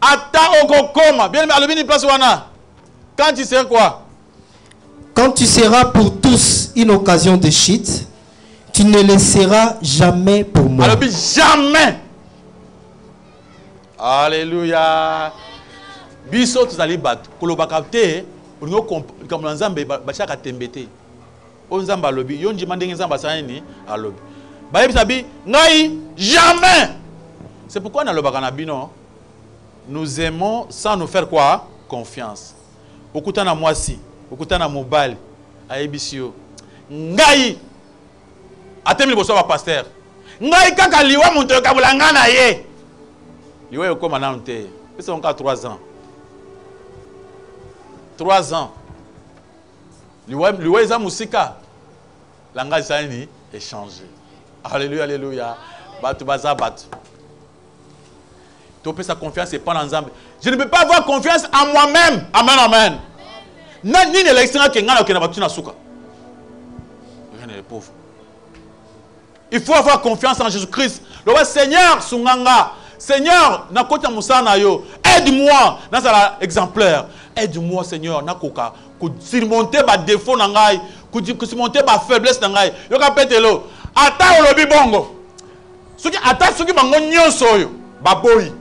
Ata Okokoma. Bien, mais Alumini Placewana. Quand tu sais quoi? Quand tu seras pour tous une occasion de chute, tu ne laisseras jamais pour moi. Alors, jamais. Alléluia. Biso tous allez battre. Koloba capté. On nous comme l'ensemble bacha katembete. Onzamba lobi. Yon jimande nzamba saini alobi. Baye bisabi. Ngai jamais. C'est pourquoi dans le bakanabino, nous aimons sans nous faire quoi? Confiance. Okuta na mwasi, okuta na mobile, aebisio. Ngai. Atemili boso ba pasteur. Ngai kaka liwa monte kabula ngana ye. Liwa ekoma na nte. C'est encore trois ans. Trois ans. Liwa eza musika. Langage saini est changé. Alléluia, alléluia. Batu baza batu. Topé sa confiance et pas ensemble. Je ne peux pas avoir confiance en moi-même. Amen, amen. Non, ni l'élection qui est en train de se faire. Rien n'est pauvre. Il faut avoir confiance en Jésus-Christ. Le roi Seigneur, Sunganga, Seigneur, na kota musana yo. Aide-moi, na sala exemplaire. Aide-moi, Seigneur, na koka. Kou surmonter ba défaut nangai, kou surmonter ba faiblesse nangai. Yo ka pételo. Ata olobi bongo. Soki ata soki bango nyonso yo. Baboy.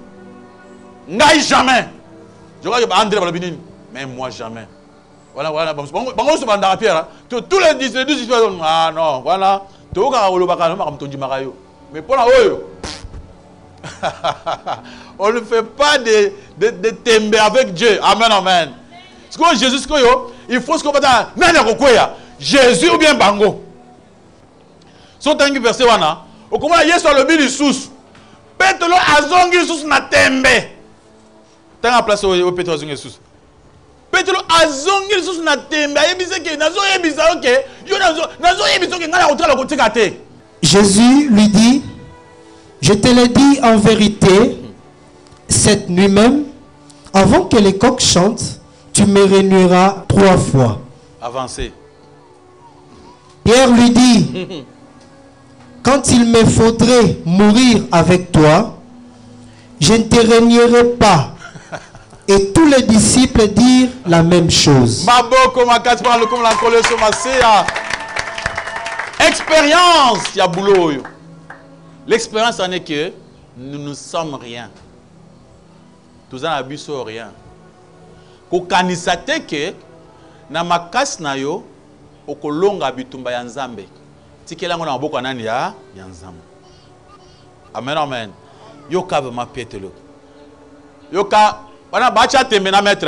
N'aille jamais. Je regarde André Balabinine. Mais moi jamais. Voilà, voilà. Tous les dix, les douze, ah non, voilà. Mais pour la oyo. On ne fait pas de, de, de tembe avec Dieu. Amen, amen. Ce que Jésus, ce que il faut ce qu'on va dire. Jésus ou bien Bango. Son temps qui verset wana. Au comment il y a sur le but du sous. Pétolo azongi sous na tembe. T'as place au pétolo azongi sous. Pétolo azongi sous na tembe. Jésus lui dit, je te le dis en vérité, cette nuit même, avant que les coqs chantent, tu me réuniras trois fois. Avancez. Pierre lui dit, quand il me faudrait mourir avec toi, je ne te régnerai pas. Et tous les disciples dirent la même chose. Expérience, il y a boulot. L'expérience en est que nous ne sommes rien. Tous les abus sont rien. Quand on dit que dans ma casse, on a eu un abus de Nzambe. Amen, amen. Yoka veut ma piételo. Yoka, on a battu à tes maîtres.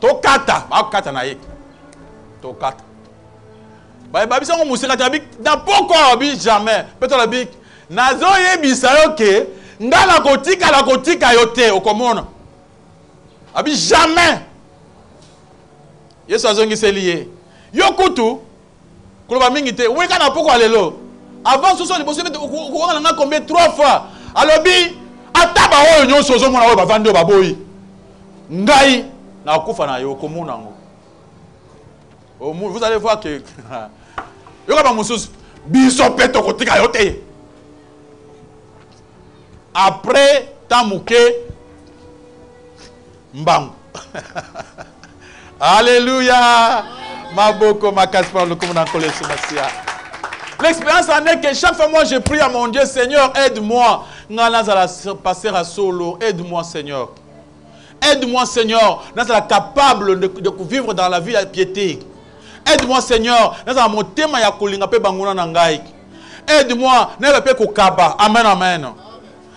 Tokata, Bakata naïk. Tokata. Bah, bah, ça, on mousse la tabique. N'a pourquoi on habite jamais. Peut-être la bique. Nazo yé bisayoke. N'a la gotique à la gotique à yote. Au commun. Habite jamais. Yesu azongi se lié. Yokutu. Avant ce soir, il possible de combien trois fois. Alors, à taba ou yon sozo mon awa vande baboy. Ngai na kufa na yo komona ngo. Vous allez voir que yo ka ba mususu biso peto kotika yote. Après tamuke mbang. Alléluia. L'expérience en est que chaque fois moi je prie à mon Dieu, Seigneur, aide-moi. Aide-moi, Seigneur. Aide-moi, Seigneur. Nous sommes capables de vivre dans la vie à piété. Aide-moi, Seigneur. Nous sommes mon thème à Kolinga pe banguna nangai. Aide-moi. Nous sommes pe kokaba. Amen, amen.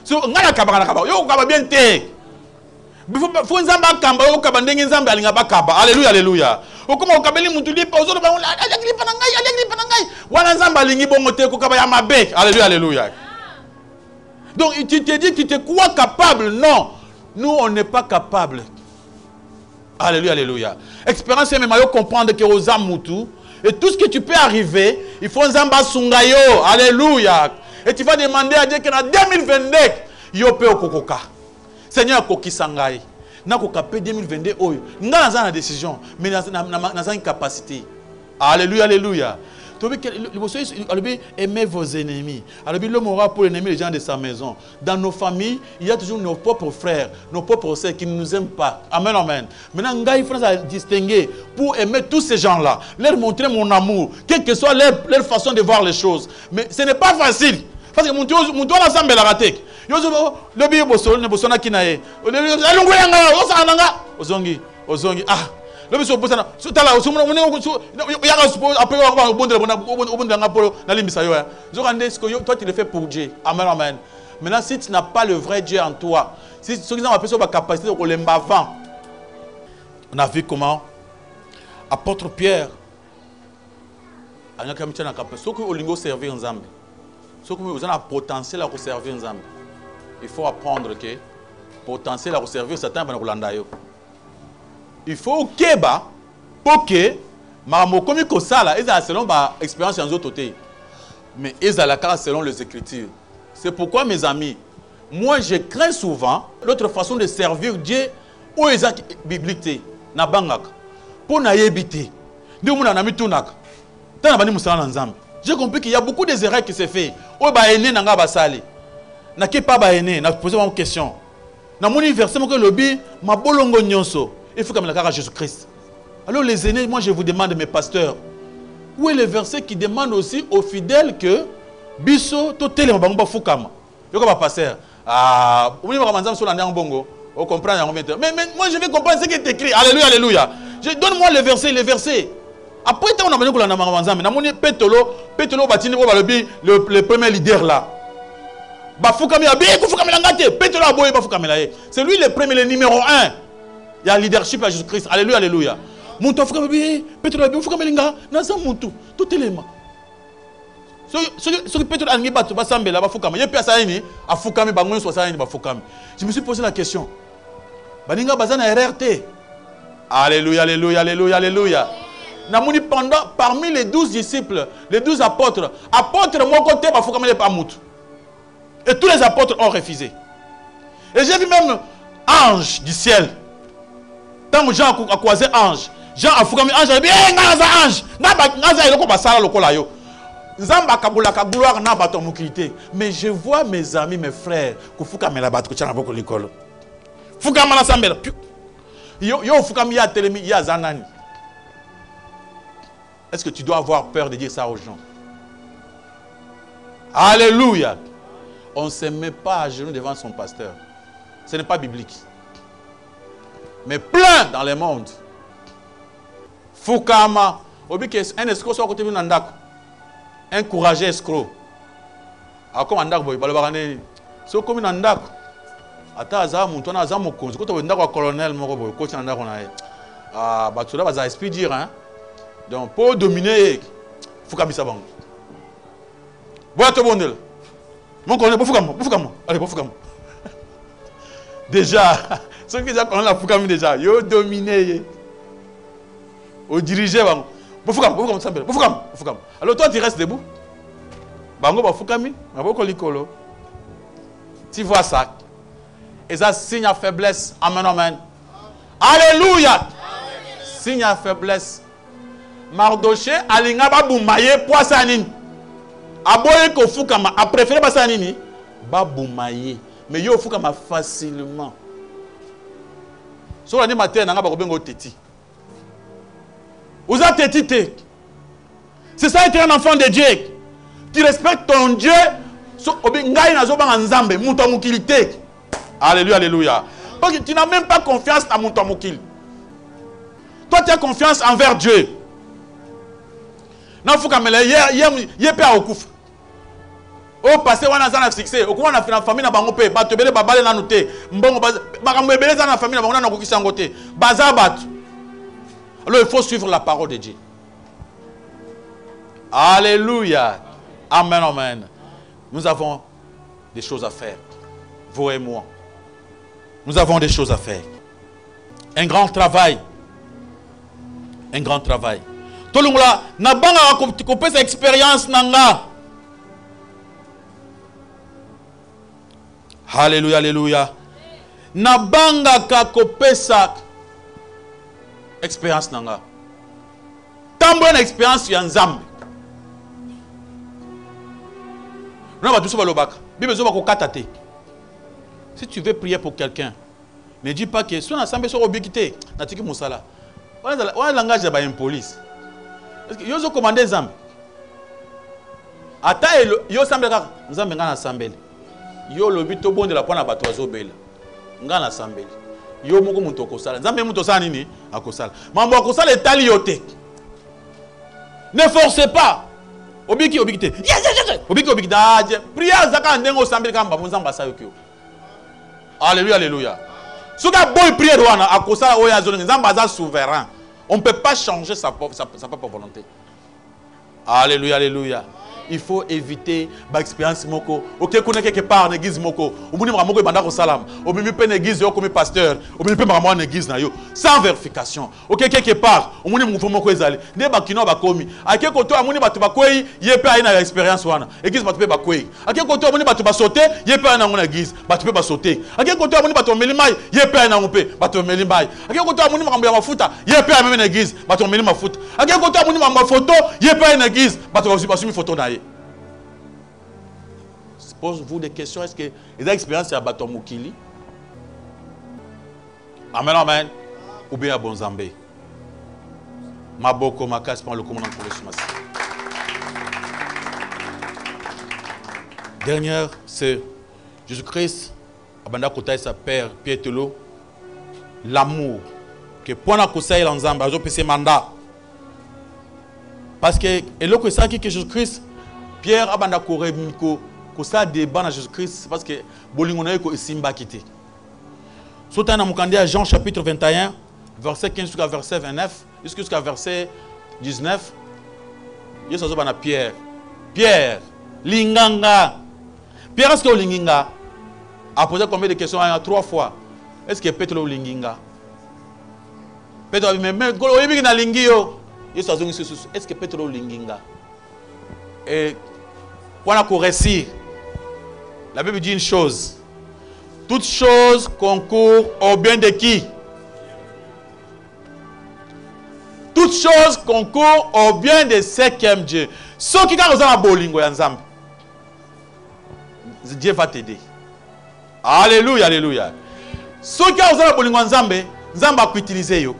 So ngala kaba na kaba. Yo kaba bien te. Faut nzamba kamba yo kaba ndenge nzamba alinga ba kaba. Alléluia, alléluia. Okoma okabeli mutu lipa ozolo ba ngala alipa nangai alipa nangai. Wana nzamba alingi bongo te kokaba ya mabek. Alléluia, alléluia. Donc tu te dis que tu te crois capable. Non, nous on n'est pas capable. Alléluia, alléluia. Expérience même à comprendre que Rosa Moutou et tout ce que tu peux arriver, il faut nzamba sungayo. Alléluia. Et tu vas demander à Dieu que en deux mille vingt-deux, yo pe okokoka. Seigneur koki sangai. Na kokape deux mille vingt-deux oyo. Nga na za na décision, mais na na na capacité. Alléluia, alléluia. Aimez vos ennemis. L'homme aura pour l'ennemi les gens de sa maison. Dans nos familles, il y a toujours nos propres frères, nos propres sœurs qui ne nous aiment pas. Amen, amen. Maintenant, il faut distinguer pour aimer tous ces gens-là. Leur montrer mon amour, quelle que soit leur, leur façon de voir les choses. Mais ce n'est pas facile. Parce que mon Dieu, mon Dieu, l'ensemble est la raté. Le bien, Bosona Kinae. Ozongi, Ozongi, ah. Le monsieur Bosana, ce talent, ce moment, il y a un suppose après avoir un bon de la bonne au bon de l'apolo, dans l'immissaïwa. Zorandé, ce que toi tu le fais pour Dieu. Amen, amen. Maintenant, si tu n'as pas le vrai Dieu en toi, si ce qu'ils ont appelé ça ma capacité au l'embavant, on a vu comment apôtre Pierre a quand même tenu la capacité. Ce que Olingo servait en Zambie. Ce que vous avez un potentiel à conserver en Zambie. Il faut apprendre que potentiel à conserver certains ben Rolandayo. Il faut que ba pour que maramo comme que ça là, ils ont selon ba expérience en autre côté. Mais ils ont la carte selon les Écritures. C'est pourquoi mes amis, moi je crains souvent l'autre façon de servir Dieu ou les bibliques na bangak pour na yebité. Ni mon ami tunak. Tana bani musala en Zambie. J'ai compris qu'il y a beaucoup d'erreurs qui se fait. Oh bah aîné n'anga basali, n'a qui pas bah aîné, n'a posé une question. Dans mon verset, mon lobby, ma bolongo nyonso, il faut comme la cara Jésus-Christ. Alors les aînés, moi je vous demande mes pasteurs, où est le verset qui demande aussi aux fidèles que biso totel en bango fukama. Yo ko ba pasteur. Ah, on va commencer sur l'andango bongo. On comprend en vingt heures. Mais moi je vais comprendre ce qui est écrit. Alléluia, alléluia. Je donne-moi le verset, le verset. Après, on a besoin de pétolo, pétolo batini le premier leader là. C'est lui le premier, le numéro un. Il y a le leadership à Jésus-Christ. Alléluia, alléluia. Tout élément. Je me suis posé la question. Alléluia, alléluia, alléluia, alléluia. Pendant, parmi les douze disciples, les douze apôtres, apôtres mon côté, il faut qu'on ne les pamoute. Et tous les apôtres ont refusé. Et j'ai vu même ange du ciel. Tant que Jean a croisé ange, Jean a foutu ange, il a dit, eh, n'a ange, n'a pas ange, Zamba kabula kabouloir n'a pas ton mobilité. Mais je vois mes amis, mes frères, que faut qu'on me la batte, que tu n'as pas de l'école. Faut qu'on me la sambelle. Yo, yo, faut qu'on me la télémi, ya zanani. Est-ce que tu dois avoir peur de dire ça aux gens? Alléluia! On ne se met pas à genoux devant son pasteur. Ce n'est pas biblique. Mais plein dans le monde. Fukama. Un escroc soit à côté de Nandak. Un courageux escroc. Alors, comme Nandak, il va le c'est comme Nandak. Attends, il a un colonel. Ah, il va se dire, hein? Donc, pour dominer, il faut que je me voilà tout bon. Mon collègue, il faut que je me allez, il faut que déjà, ceux qui déjà connaissent, il faut que déjà. Yo dominer. Au diriger, il faut que je me il alors, toi, tu restes debout. Bango, il faut que je me tu vois ça. Et ça, signe à faiblesse. Amen, amen. Alléluia. Signe à faiblesse. Mardoché alinga babu maye poissanine. Aboye kofukama a préféré basanini babu maye. Mais yo fukama facilement. Sur l'année matin nanga bakobengo teti. Uza teti te. C'est ça être un enfant de Dieu. Tu respectes ton Dieu. So obengai nazo banga nzambe muto mukilite. Alléluia, alléluia. Parce que tu n'as même pas confiance à muto mukil. Toi tu as confiance envers Dieu. Non, il faut que je me père au couf. Au passé, on a un succès. Au coin, on a fait la famille dans le pays. Bateau, bébé, babale, la noté. Mbongo, bazar. Mbongo, bébé, la famille dans le pays. Mbongo, bazar, bat. Alors, il faut suivre la parole de Dieu. Alléluia. Amen, amen. Nous avons des choses à faire. Vous et moi. Nous avons des choses à faire. Un grand travail. Un grand travail. Tout le monde n'a pas compris cette expérience. Alléluia, alléluia. N'a pas compris cette expérience. Tant bonne expérience, il y a un zambé. Si tu veux prier pour quelqu'un, ne dis pas que si on a semblé sur l'obéquité, on a un langage de la police. Il y a commandé des hommes. Il y a un semblé des hommes qui ont assemblé. Il y a un lobby qui a la batoiseau belle. Il y a un assemblé. Il y a un mot qui a été assemblé. Il y a un assemblé. Mais il y a un assemblé. Ne forcez pas. Obiki obiki. Yes yes yes. Obiki obiki. Prière zaka ndengo sambe kamba muzamba sayokyo. Alléluia alléluia. Soka boy prière wana akosa oya zone nzamba za souverain. On peut pas changer sa sa sa propre volonté. Alléluia alléluia. Il faut éviter ba expérience moko. OK kuna quelque part na église moko. Omuni mra moko ibanda ko salam. Omimi pe na église yo comme pasteur. Omimi pe mra moko na église na yo sans vérification. OK quelque part omuni mfo moko ezali. Nde ba kino ba komi. Ake koto omuni batu ba koyi ye pe aina expérience wana. Église batu pe ba koyi. Ake koto omuni batu ba sauter ye pe aina ngona église. Batu pe ba sauter. Ake koto omuni batu melimai ye pe aina ngompe. Batu melimai. Ake koto omuni mra mafuta ye pe aina na église. Batu melimai mafuta. Ake koto omuni mra photo ye pe aina église. Batu ba basumi photo na. Pose-vous des questions. Est-ce que les expériences à Baton Moukili? Amen, amen. Ou bien à Bonzambé. Maboko, Makas, prends le commandant pour le soumassi. Dernière, c'est Jésus-Christ, Abanda Kotaï, sa père, Pierre Telo, l'amour. Que pour la Kotaï, l'ensemble, je peux se mandat. Parce que, et l'autre, c'est qui que Jésus-Christ, Pierre, Abanda Kore, Miko, ça débat à Jésus-Christ parce que bolingonaye ko simba kité. Sota na mukande à Jean chapitre vingt et un verset quinze jusqu'à verset vingt-neuf jusqu'à verset dix-neuf. Yesu azoba na Pierre. Pierre, linganga. Pierre est-ce que o linginga? A posé combien de questions à trois fois. Est-ce que Petro o linginga? Petro mais mais o yebi na lingio. Yesu azongi susu. Est-ce que Petro o linginga? Et voilà qu'on récite. La Bible dit une chose. Toute chose concourt au bien de qui? Toute chose concourt au bien de ceux qui aiment Dieu. Ceux qui ont la bolingo ensemble. Dieu va t'aider. Alléluia, alléluia. Ceux qui ont la bolingo ensemble, Nzambe a utilisé. Au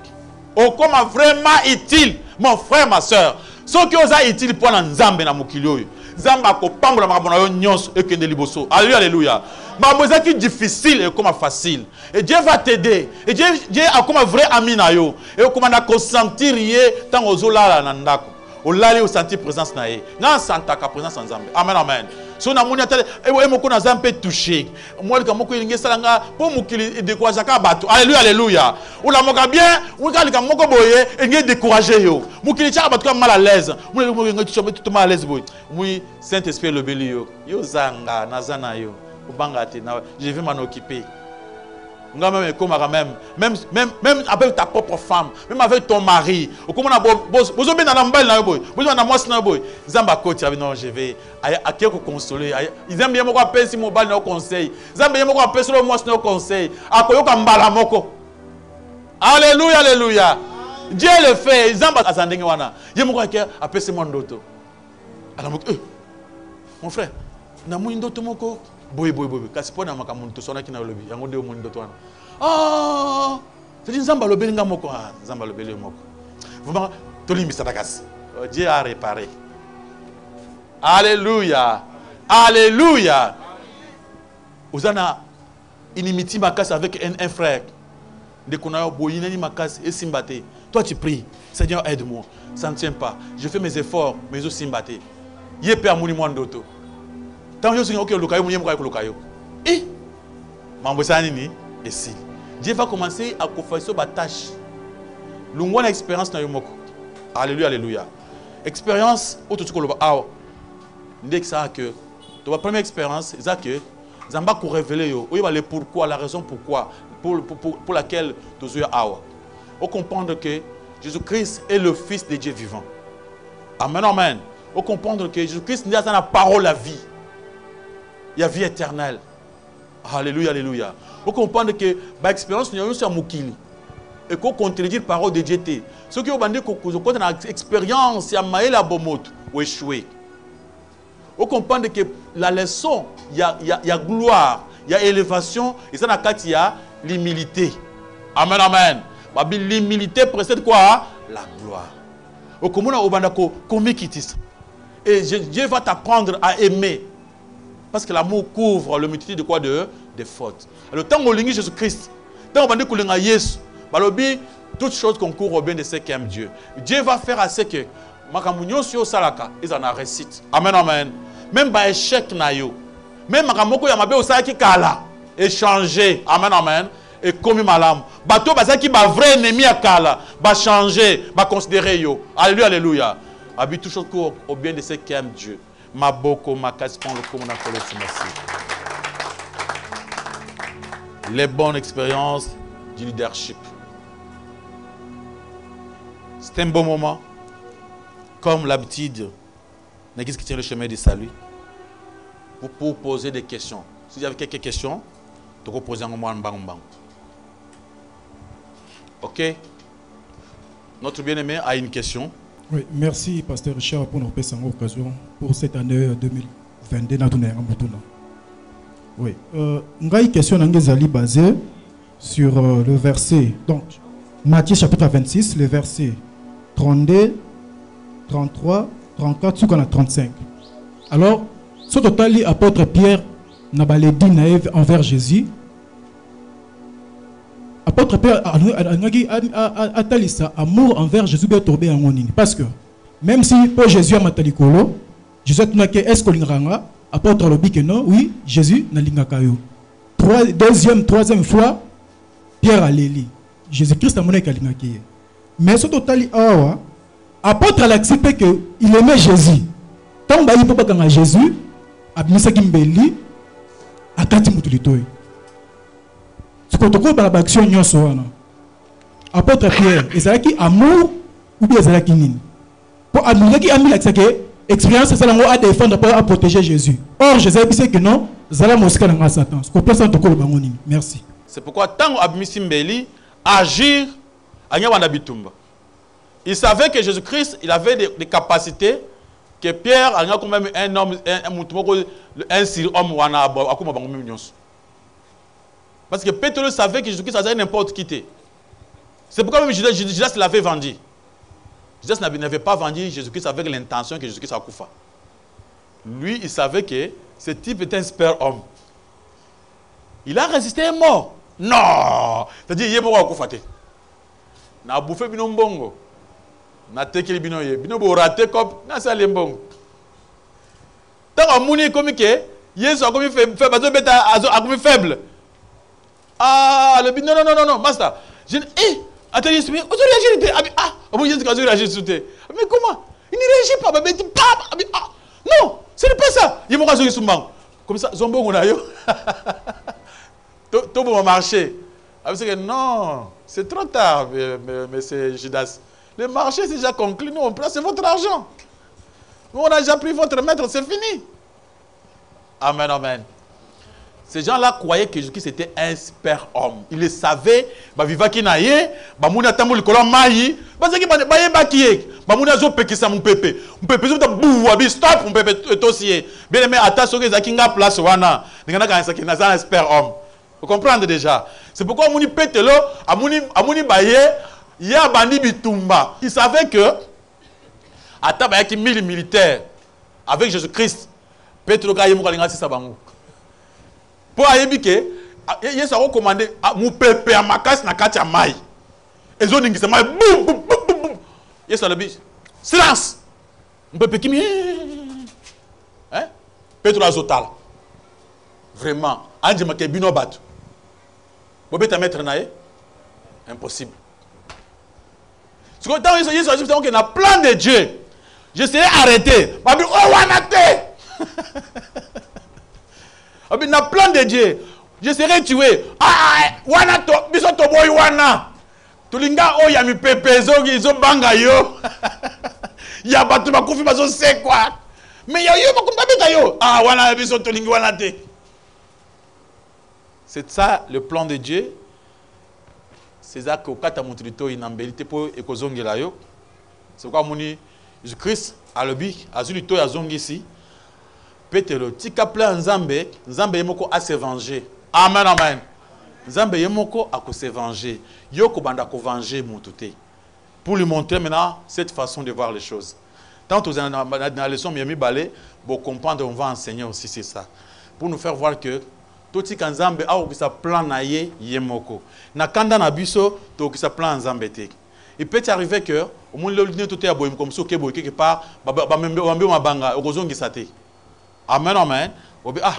comme vraiment utile, mon frère, ma soeur. Ceux qui ont utile pour Nzambe na mukilio. Zamba ko pambola mabona yo nyonso ekende liboso. Alléluia alléluia. Mambo ezaki difficile et comme facile. Et Dieu va t'aider. Et Dieu Dieu a comme vrai ami na yo. Et comme na ko sentir yé tant ozolala na ndako. Olali o sentir présence na yé. Na santa ka présence Nzambe. Amen amen. So na moni atale e moko na Nzambe touché. Moi ka moko yinge salanga po mukili décourager ka bato. Alléluia alléluia. Ola moka bien, wika lika moko boye engé décourager yo. Mukili cha bato ka mal à l'aise. Moi moko engé tshombe tout mal à l'aise boye. Moi Saint-Esprit le beli yo. Yo zanga na zana yo. Obanga te na je vais m'en occuper. Nga même ekomaka même même même même avec ta propre femme, même avec ton mari. Okomona bozo bena na mbali na yo boy. Bozo na mwasi na yo boy. Nzambe akoti abi non je vais à quelque consoler. Nzambe yemoko apesi mobali na conseil. Nzambe yemoko apesi lo mwasi na conseil. Akoyoka mbala moko. Alléluia alléluia. Dieu le fait. Nzambe azandenge wana. Yemoko apesi mon ndoto. Ala moko eh. Mon frère, na mu ndoto moko. Boy boy boy kasi pona makamuntu to sona kina lobi yango de omundo to wana ah c'est nzamba lobeli nga moko ah nzamba lobeli moko vraiment to limbisa takasi Dieu a réparé. Alléluia alléluia. Uzana inimiti makasi avec un, un frère de konayo boyina ni makasi et simbate toi tu pries Seigneur aide-moi ça ne tient pas je fais mes efforts mais je simbate ye père muni mwa ndoto. Dieu va commencer à confesser ma tâche. L'on a expérience dans le monde. Alléluia, alléluia. Expérience, où tu ah, dès que ça que, la première expérience, c'est que, Zamba pour révéler, le pourquoi, la raison pourquoi, pour pour pour laquelle tu es ah. On comprendre que Jésus-Christ est le Fils de Dieu vivant. Amen, amen. On comprendre que Jésus-Christ n'est pas la parole la vie. Il y a vie éternelle. Alléluia, alléluia. Vous comprenez que l'expérience n'est pas moukili. Et qu'on contredit la parole de Dieu. Ceux qui ont dit qu'on a une expérience, il y a une expérience, il y a une Vous comprenez que la leçon, il y a, y, a, y a gloire, il y a élévation, et ça, il y a l'humilité. Amen, amen. L'humilité précède quoi? La gloire. Au commun, au bandako, comme quittiste. Et Dieu va t'apprendre à aimer. Parce que l'amour couvre le multitude de quoi? De, de fautes. Alors, tant qu'on a Jésus-Christ, tant qu'on a Jésus, toutes choses concourent au bien de ceux qui aiment Dieu. Dieu va faire à ce que Makamunyo sur Salaka, ils en récitent. Amen, amen. Même par échec nayo, même Makamoko yamabe osaki kala, échanger. Amen, amen. Et comme malam, bato basaki ba vrai ennemi à kala, ba changer, ba considérer yo. Alléluia, alléluia. Habite tout chose court au bien de ceux qui aiment Dieu. Maboko makaspon le comme on a collé sur merci. Les bonnes expériences du leadership. C'était un bon moment. Comme l'habitude, l'église qui tient le chemin du salut, pour, pour poser des questions. Si vous avez quelques questions, vous pouvez poser un moment en bang. Ok? Notre bien-aimé a une question. Oui, merci, Pasteur Richard, pour nous passer en occasion pour cette année deux mille vingt-deux. Oui. Euh, une question est basée sur euh, le verset. Donc, Matthieu chapitre vingt-six, le verset trente-deux, trente-trois, trente-quatre, trente-cinq. Alors, ce total, l'apôtre Pierre n'a pas dit envers Jésus. Apôtre Pierre a dit ça, amour envers Jésus peut tomber en ligne. Parce que, même si pour Jésus, Matalikolo, Jésus a dit est-ce que l'inganga, apôtre l'a dit que non, oui, Jésus n'a pas dit. Deuxième, troisième fois, Pierre a dit Jésus-Christ a dit qu'il n'a pas dit. Mais ce total, apôtre a accepté qu'il aimait Jésus. Tant qu'il ne peut pas gagner Jésus, il a dit à Katimutulitoy. Ce que tu as dit, c'est que apôtre Pierre, il a dit amour ou bien il a dit nini. Pour admirer qu'il a mis l'expérience, c'est à défendre, à protéger Jésus. Or, Jésus a dit que non, il a dit qu'il a Satan. Ce que tu as dit, merci. C'est pourquoi tant qu'il a dit agir, il y a un bitumba. Il savait que Jésus-Christ, il avait des, des capacités que Pierre, il y a quand même un homme, un homme, un sirhomme, parce que Pétrole savait que Jésus-Christ allait n'importe quitter. C'est pourquoi même Judas, Judas l'avait vendu. Judas n'avait pas vendu Jésus-Christ avec l'intention que Jésus-Christ a coupé. Lui, il savait que ce type était un super homme. Il a résisté à mort. Non! C'est-à-dire, il est mort à Koufate. Il a bouffé Binombongo. Faible. Ah, le non, non, non, non, non, master. Je eh, attends, je suis. Ah, mais comment? Il ne réagit pas. Non, ce n'est pas ça. Il m'a dit comme ça, Zombo, on a eu. Tout le monde marché. Non, c'est trop tard, mais c'est Judas. Le marché, c'est déjà conclu. Nous, on prend, c'est votre argent. Nous, on a déjà pris votre maître, c'est fini. Amen, amen. Ces gens-là croyaient que Jésus-Christ était un super homme. Ils le savaient. Bah, viva qui naie, bah, mouna tamou le colon maï, bah, c'est qui bah, bah, bah, qui est, bah, mouna zo peki sa mon pépé. Mon pépé, zo ta bouh, abi, stop, mon pépé, tossier. Bien aimé, atta soke, zakinga place, wana. N'yana ka sakina, ça, un super homme. Vous comprenez déjà. C'est pourquoi mouni pète l'eau, a mouni, a mouni baye, ya bandi bitumba. Ils savaient que, atta bah, yaki mille militaires, avec Jésus-Christ, pète le gars, yemou kalingati sa bangou. Pour ayébike, il est recommandé à mon pépé à ma casse, na katia maï. Et zone qui se maille, boum, boum, boum, boum. Il est salabé. Silence! Mon pépé qui m'y hein? Petro Azotal. Vraiment, Andy Makebino Batou. Bobé ta maître naïe? Impossible. Ce que tant il s'agit, c'est qu'on a plein de Dieu. Je serai arrêté. M'a dit, oh, wanate! Il y a plein de Dieu. Je serai tué. Ah, wana to, biso to boy wana. Tulinga o ya mi pepe zogi zo banga yo. Ya batu bakufi bazo c'est quoi. Mais yo yo bakumba beta yo. Ah, wana biso tulingi wana te. C'est ça le plan de Dieu. C'est ça que okata mutrito inambelite po ekozongela yo. C'est pourquoi moni Jésus-Christ alobi azulito ya zongi ici. Petero, tika ple nzambe, nzambe yemoko a se venger. Amen, amen. Nzambe yemoko a ko se venger. Yoko banda ko venger moutouté. Pour lui montrer maintenant cette façon de voir les choses. Tant que vous avez dans la leçon, vous comprenez, on va enseigner aussi, c'est ça. Pour nous faire voir que tout ce qu'on a un plan, yemoko. Na kanda na biso, tout ce qu'on a plan, il peut arriver que au moins l'ordinaire tout est à boire comme ça, que boire quelque part, bambe bambe ma banga, ogozongi saté. Amen, amen. Obi ah,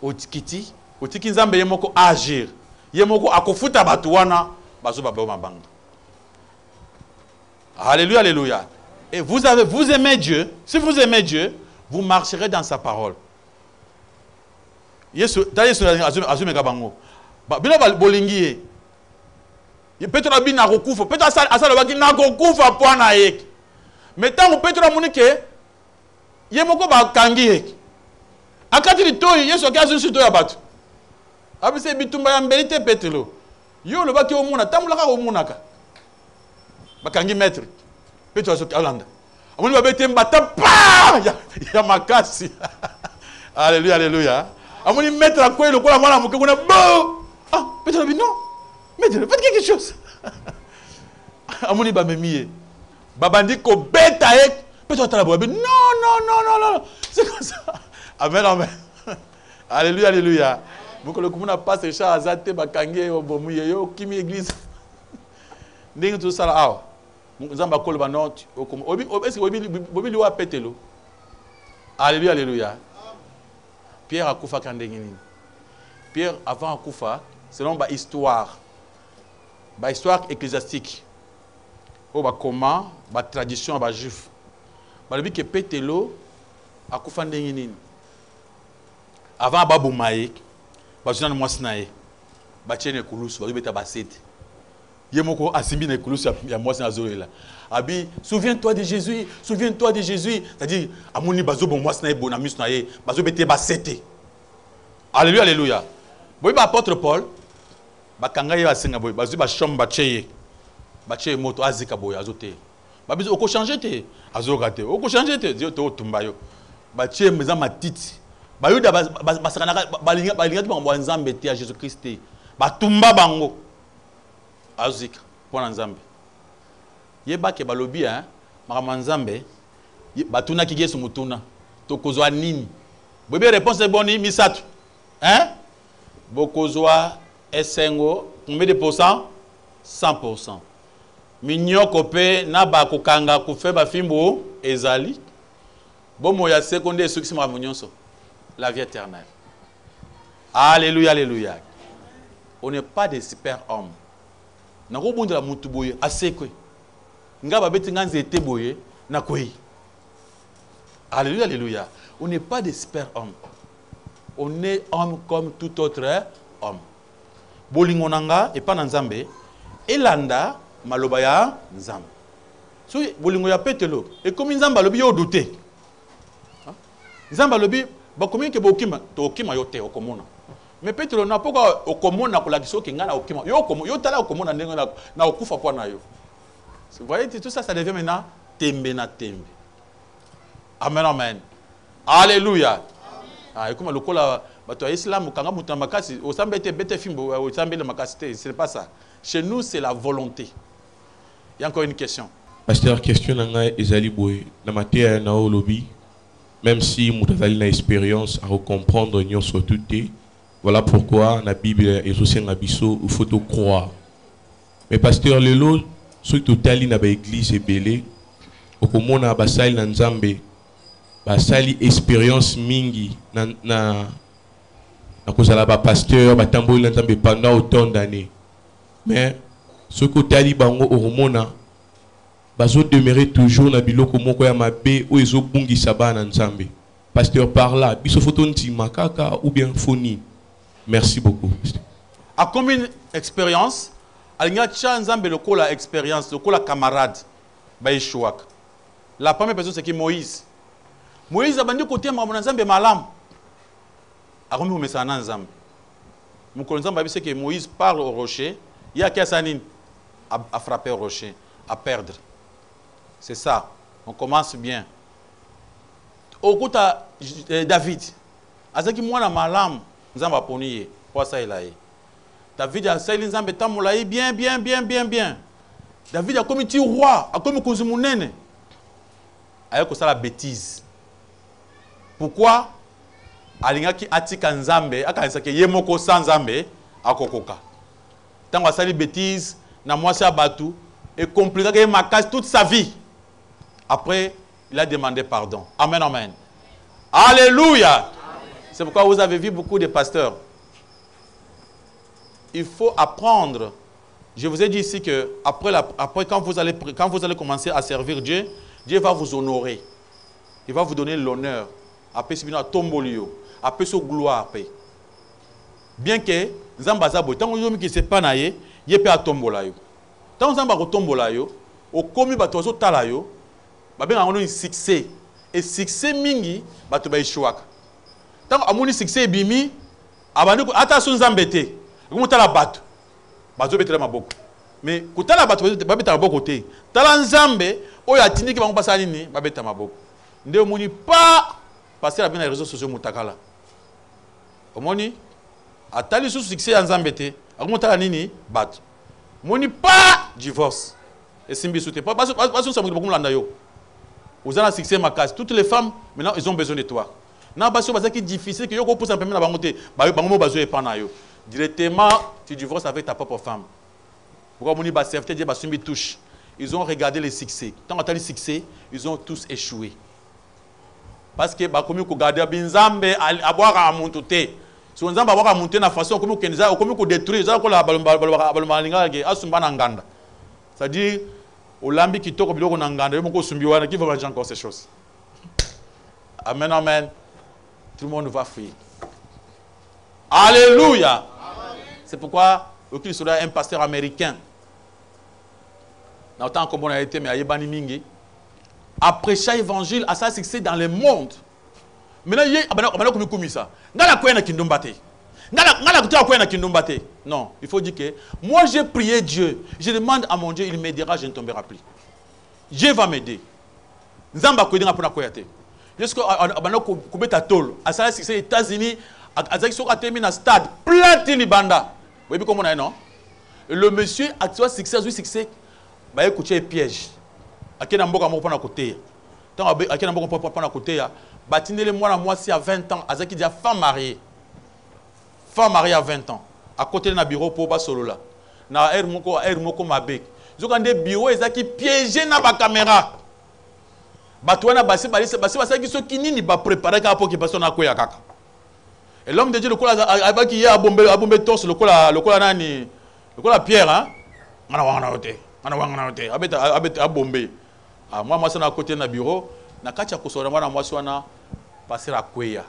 otikiti, otiki nzambe yemoko agir, yemoko akofuta batuana, bazo bambe ma banga. Alléluia, alléluia. Et vous, avez, vous aimez Dieu. Si vous aimez Dieu, vous marcherez dans sa parole. Yesu, d'ailleurs, azume kabango. Bila bolingi. Peut-être que na recouvre. Peut-être que na recouvre point naik. Mais tant que peut-être monique, yemoko ba kangi. Akati litoi yesu kazu sito ya batu. Abise bitumba ya mbelite petelo. Yo le baki omona, tamulaka omona ka. Bakangi maître Petro azoki alanda amoni babete mbata pa ya makasi. Alléluia, alléluia. Amoni maître akwe lokola mwana muke kuna bo ah Petro bi non maître faites quelque chose. Amoni ba memie babandi ko beta ek Petro tala bo non non non non non c'est comme ça. Amen, amen. Alléluia, alléluia. Muko lokumuna pasteur Richard azate bakangi yo bomuye yo kimi église. Ndenge tout ça là. Nzamba kolba non obi est-ce que obi obi liwa petelo. Alléluia, alléluia. Pierre akufa kandengini. Pierre avant akufa, selon ba histoire. Ba histoire ecclésiastique. O ba comment, ba tradition ba juif. Ba lobi que petelo akufa ndengini. Avant ba bomaye, ba jona mwasnaye. Ba tiene kulusu, ba beta basete. Yemoko asimine kulusu ya mwasi na zolela. Abi, souviens-toi de Jésus, souviens-toi de Jésus. C'est-à-dire, amoni bazo bon mwasi na bonamus na ye, bazo bete basete. Alléluia, alléluia. Boy ba apôtre Paul, ba kanga ye asinga boy, bazo ba chom ba cheye. Ba cheye moto azika boy azote. Ba biso oko changer te, azogate. Oko changer te, dio to tumba yo. Ba cheye meza matiti. Ba yuda ba sakana ba linga ba linga ba nzambe te ya Jésus-Christ. Ba tumba bango. Azik pour nzambe yeba ke balobi hein makama nzambe batuna ki yesu mutuna tokozwa nini bebe réponse boni misatu hein bokozwa esengo combien de pourcent cent pour cent minyoko pe na ba kokanga ku fe ba fimbo ezali bomo ya seconde succès ma nyonso la vie éternelle. Alléluia, alléluia. On n'est pas des super hommes. Na kobunda la mutu boye asekwe ngaba beti nganze ete boye na koi. Alléluia, alléluia. On n'est pas des super hommes. On est homme comme tout autre homme. Bolingo nanga et pas nzambe elanda maloba ya nzambe. So bolingo ya petelo et comme nzamba lobi yo douter. Nzamba lobi ba combien ke bokima to kima yo te okomona. Mais Petro n'a pas okomona ko lakiso ke ngana okima. Yo komo yo tala okomona ndengo na na okufa kwa na yo. Vous voyez tout ça ça devient maintenant tembe na tembe. Amen, amen. Alléluia. Ah, comme le kola bato ya Islam kanga muta makasi osambete bete fimbo osambele makasité, c'est pas ça. Chez nous c'est la volonté. Il y a encore une question. Pasteur question nanga ezali boy na matière na olobi même si mutazali na expérience à comprendre nyon sotuté. Voilà pourquoi la Bible est aussi un abisso, il faut tout croire. Mais pasteur Lelo, ceux qui sont dans l'église et belé, au commun à Basali Nanzambe, Basali expérience mingi, na na cause à la pasteur, Batambo Nanzambe pendant autant d'années. Mais ceux qui sont dans au Romona, Baso demeurer toujours dans Bilo comme quoi ma bé ou Ezo Bungi Saba Nanzambe. Pasteur par là, biso photo Makaka ou bien Foni. Merci beaucoup. À combien d'expériences, il y a une expérience, le camarade, la première personne c'est qui Moïse. Moïse a dit côté mon Nzambe malam. À combien vous mettez en Nzambe. Mon Nzambe c'est que Moïse parle au rocher, il y a Kassanine à frapper au rocher, à perdre. C'est ça. On commence bien. Okuta David, azaki mwana malamu nzamba aponiye kwa sailaye. David a saili nzambe tamulaye bien bien bien bien bien. David a commis tu roi, a commis konzumunene. Ayoko sala bêtise. Pourquoi? Alingaki atika nzambe, akanisake yemoko sans nzambe akokoka. Tango a sali bêtise na mwasi abatu et compliqué que makasi toute sa vie. Après il a demandé pardon. Amen, amen. Alléluia. C'est pourquoi vous avez vu beaucoup de pasteurs. Il faut apprendre. Je vous ai dit ici que après, la, après quand, vous allez, quand vous allez commencer à servir Dieu, Dieu va vous honorer. Il va vous donner l'honneur. Après ce tombolio, après ce gloire. Bien que Zambazabo, tant que qui s'est pas naïe, il peut à tombolayo. Tant Zambaro tombolayo, au commis batozo talayo. Babé a un succès et succès mingi batuba échouak. Tant amoni succès bimi abandé ko attention zambete. Comme tala batu. Bazo betela maboko. Mais ko tala batu babé ta maboko te. Tala nzambe oyo atindi ki bango pasa nini babé ta maboko. Ndé moni pa passer la bien les réseaux sociaux mutakala. Omoni atali sous succès nzambete. Comme tala nini batu. Moni pa divorce. Et simbi souté pas parce que ça me beaucoup landa yo. Vous avez un succès, ma casse. Toutes les femmes, maintenant, ils ont besoin de toi. Non, parce que c'est difficile que vous puissiez permettre de monter. Directement, tu divorces avec ta propre femme. Pourquoi mon ibas servait de basumi touche. Ils ont regardé les succès. Tant qu'on a les succès, ils ont tous échoué. Parce que bah comme ils regardaient Binzambe avoir à monter. Si on Zamba avoir à monter, la façon comme ils Kenza, comme ils détruisent, ça qu'on la balmalinga qui asumba nanganda. C'est-à-dire au lambi qui toque au bureau n'engagez mon consommateur qui va manger encore ces choses. Amen, amen. Tout le monde va fuir. Alléluia. C'est pourquoi aucun soldat, un pasteur américain. Dans tant qu'on a été mais ayebani mingi a prêché l'évangile à sa succès dans le monde. Maintenant il y a abana comme comme ça. Ngala ko na kindombate. Ngala ngala ko ko na kindombate. Non, il faut dire que moi j'ai prié Dieu, je demande à mon Dieu, il m'aidera, je ne tomberai plus. Dieu va m'aider. Nzamba ko dinga pona ko yate. Jusqu'au abana ko beta tol, asala six États-Unis, azaki soka termine à stade platine banda. Vous voyez comment on a non? Le monsieur a soit six six six ba écouter piège. Akena mboka moko pona côté. Tant akena mboka pona côté ya, batindele moi la moi si à vingt ans, azaki dia femme mariée. Femme mariée à vingt ans. À côté d'un bureau pour pas solo là. Na air moko air moko mabek. Zokande bureau ezaki piégé na ba caméra. Batwana basi balise basi basaki soki nini ba préparer ka poki personne akoya kaka. Et l'homme de Dieu le kola avec hier abombe abombe torse le kola le kola nani le kola Pierre hein. Ana wana ote. Ana wana ote. Abeta abeta abombe. Ah moi moi ça na côté na bureau na kati akosora mwana mwasi wana passer akoya.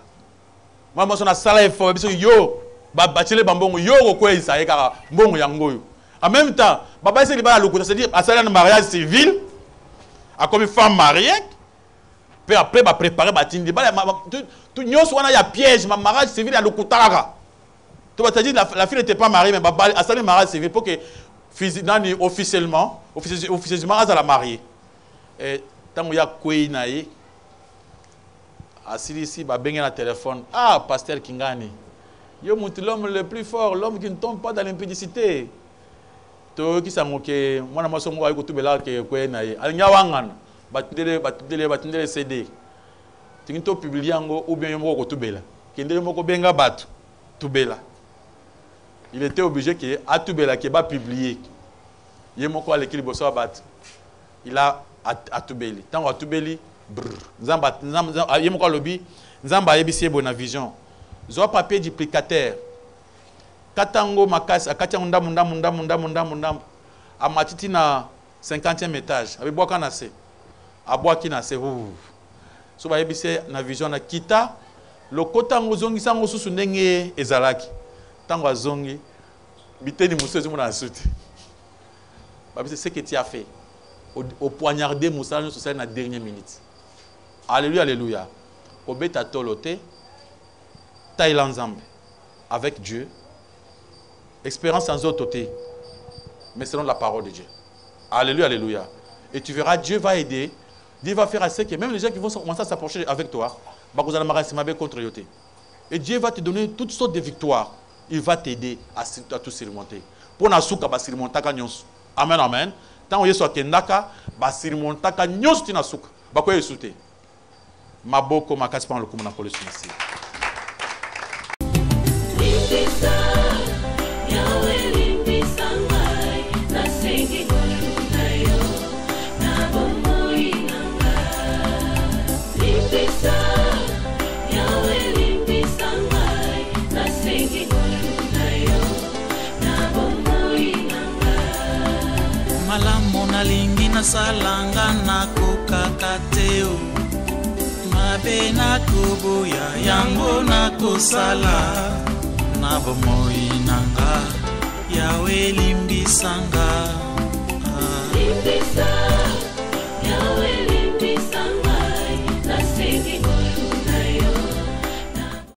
Moi moi ça na sala effort biso yo. Batile bambongo yoko ko isaye kaka mbongo yangoyo. En même temps, baba c'est libala lokuta, c'est-à-dire à salaire de mariage civil, à comme femme mariée, puis après va préparer batine libala tout nyos wana ya piège ma mariage civil à lokuta kaka. Tu vas te dire la fille n'était pas mariée mais baba à salaire mariage civil pour que nani officiellement, officiellement à la mariée. Et tant ya koi nae asili ici ba benga na téléphone. Ah pasteur Kingani. Yo monte l'homme le plus fort, l'homme qui ne tombe pas dans l'impudicité. Toi qui s'amoque, moi na sombo ayiko tubela ke ko enaye. Alinga wangana, batindele batindele batindele C D. Tinto publier ngo ou bien yombo ko tubela. Kendele moko benga batu tubela. Il était obligé que a tubela ke ba publier. Ye moko alekili boso bat. Il a a tubeli. Tant a tubeli, nzamba nzamba ye moko lobi, nzamba yebisi bona vision. Zo papier duplicateur. Katango makasi akatango ndamu ndamu ndamu ndamu ndamu ndamu a matiti na cinquantième étage. Abi boka na se. Aboa ki na se. So ba yebise na vision na kita lokota ngozongi sango susu ndenge ezalaki. Tango azongi biteni musezu mona suti. Ba bise ce que tu as fait au poignarder Moussa social na dernière minute. Alléluia alléluia. Obeta tolote taille l'ensemble avec Dieu, expérience sans autorité, mais selon la parole de Dieu. Alléluia, alléluia. Et tu verras, Dieu va aider Dieu va faire assez que même les gens qui vont commencer à s'approcher avec toi, et Dieu va te donner toutes sortes de victoires. Il va t'aider à, à tout surmonter. Pour nous, amen, amen. Tant que surmonter. Maboko makasipa le kumuna kole sunasi. Malamu na lingi na salanga na kokakateo. Mabe na kubuya yango na kusala na bomoi nanga yawe limbisanga.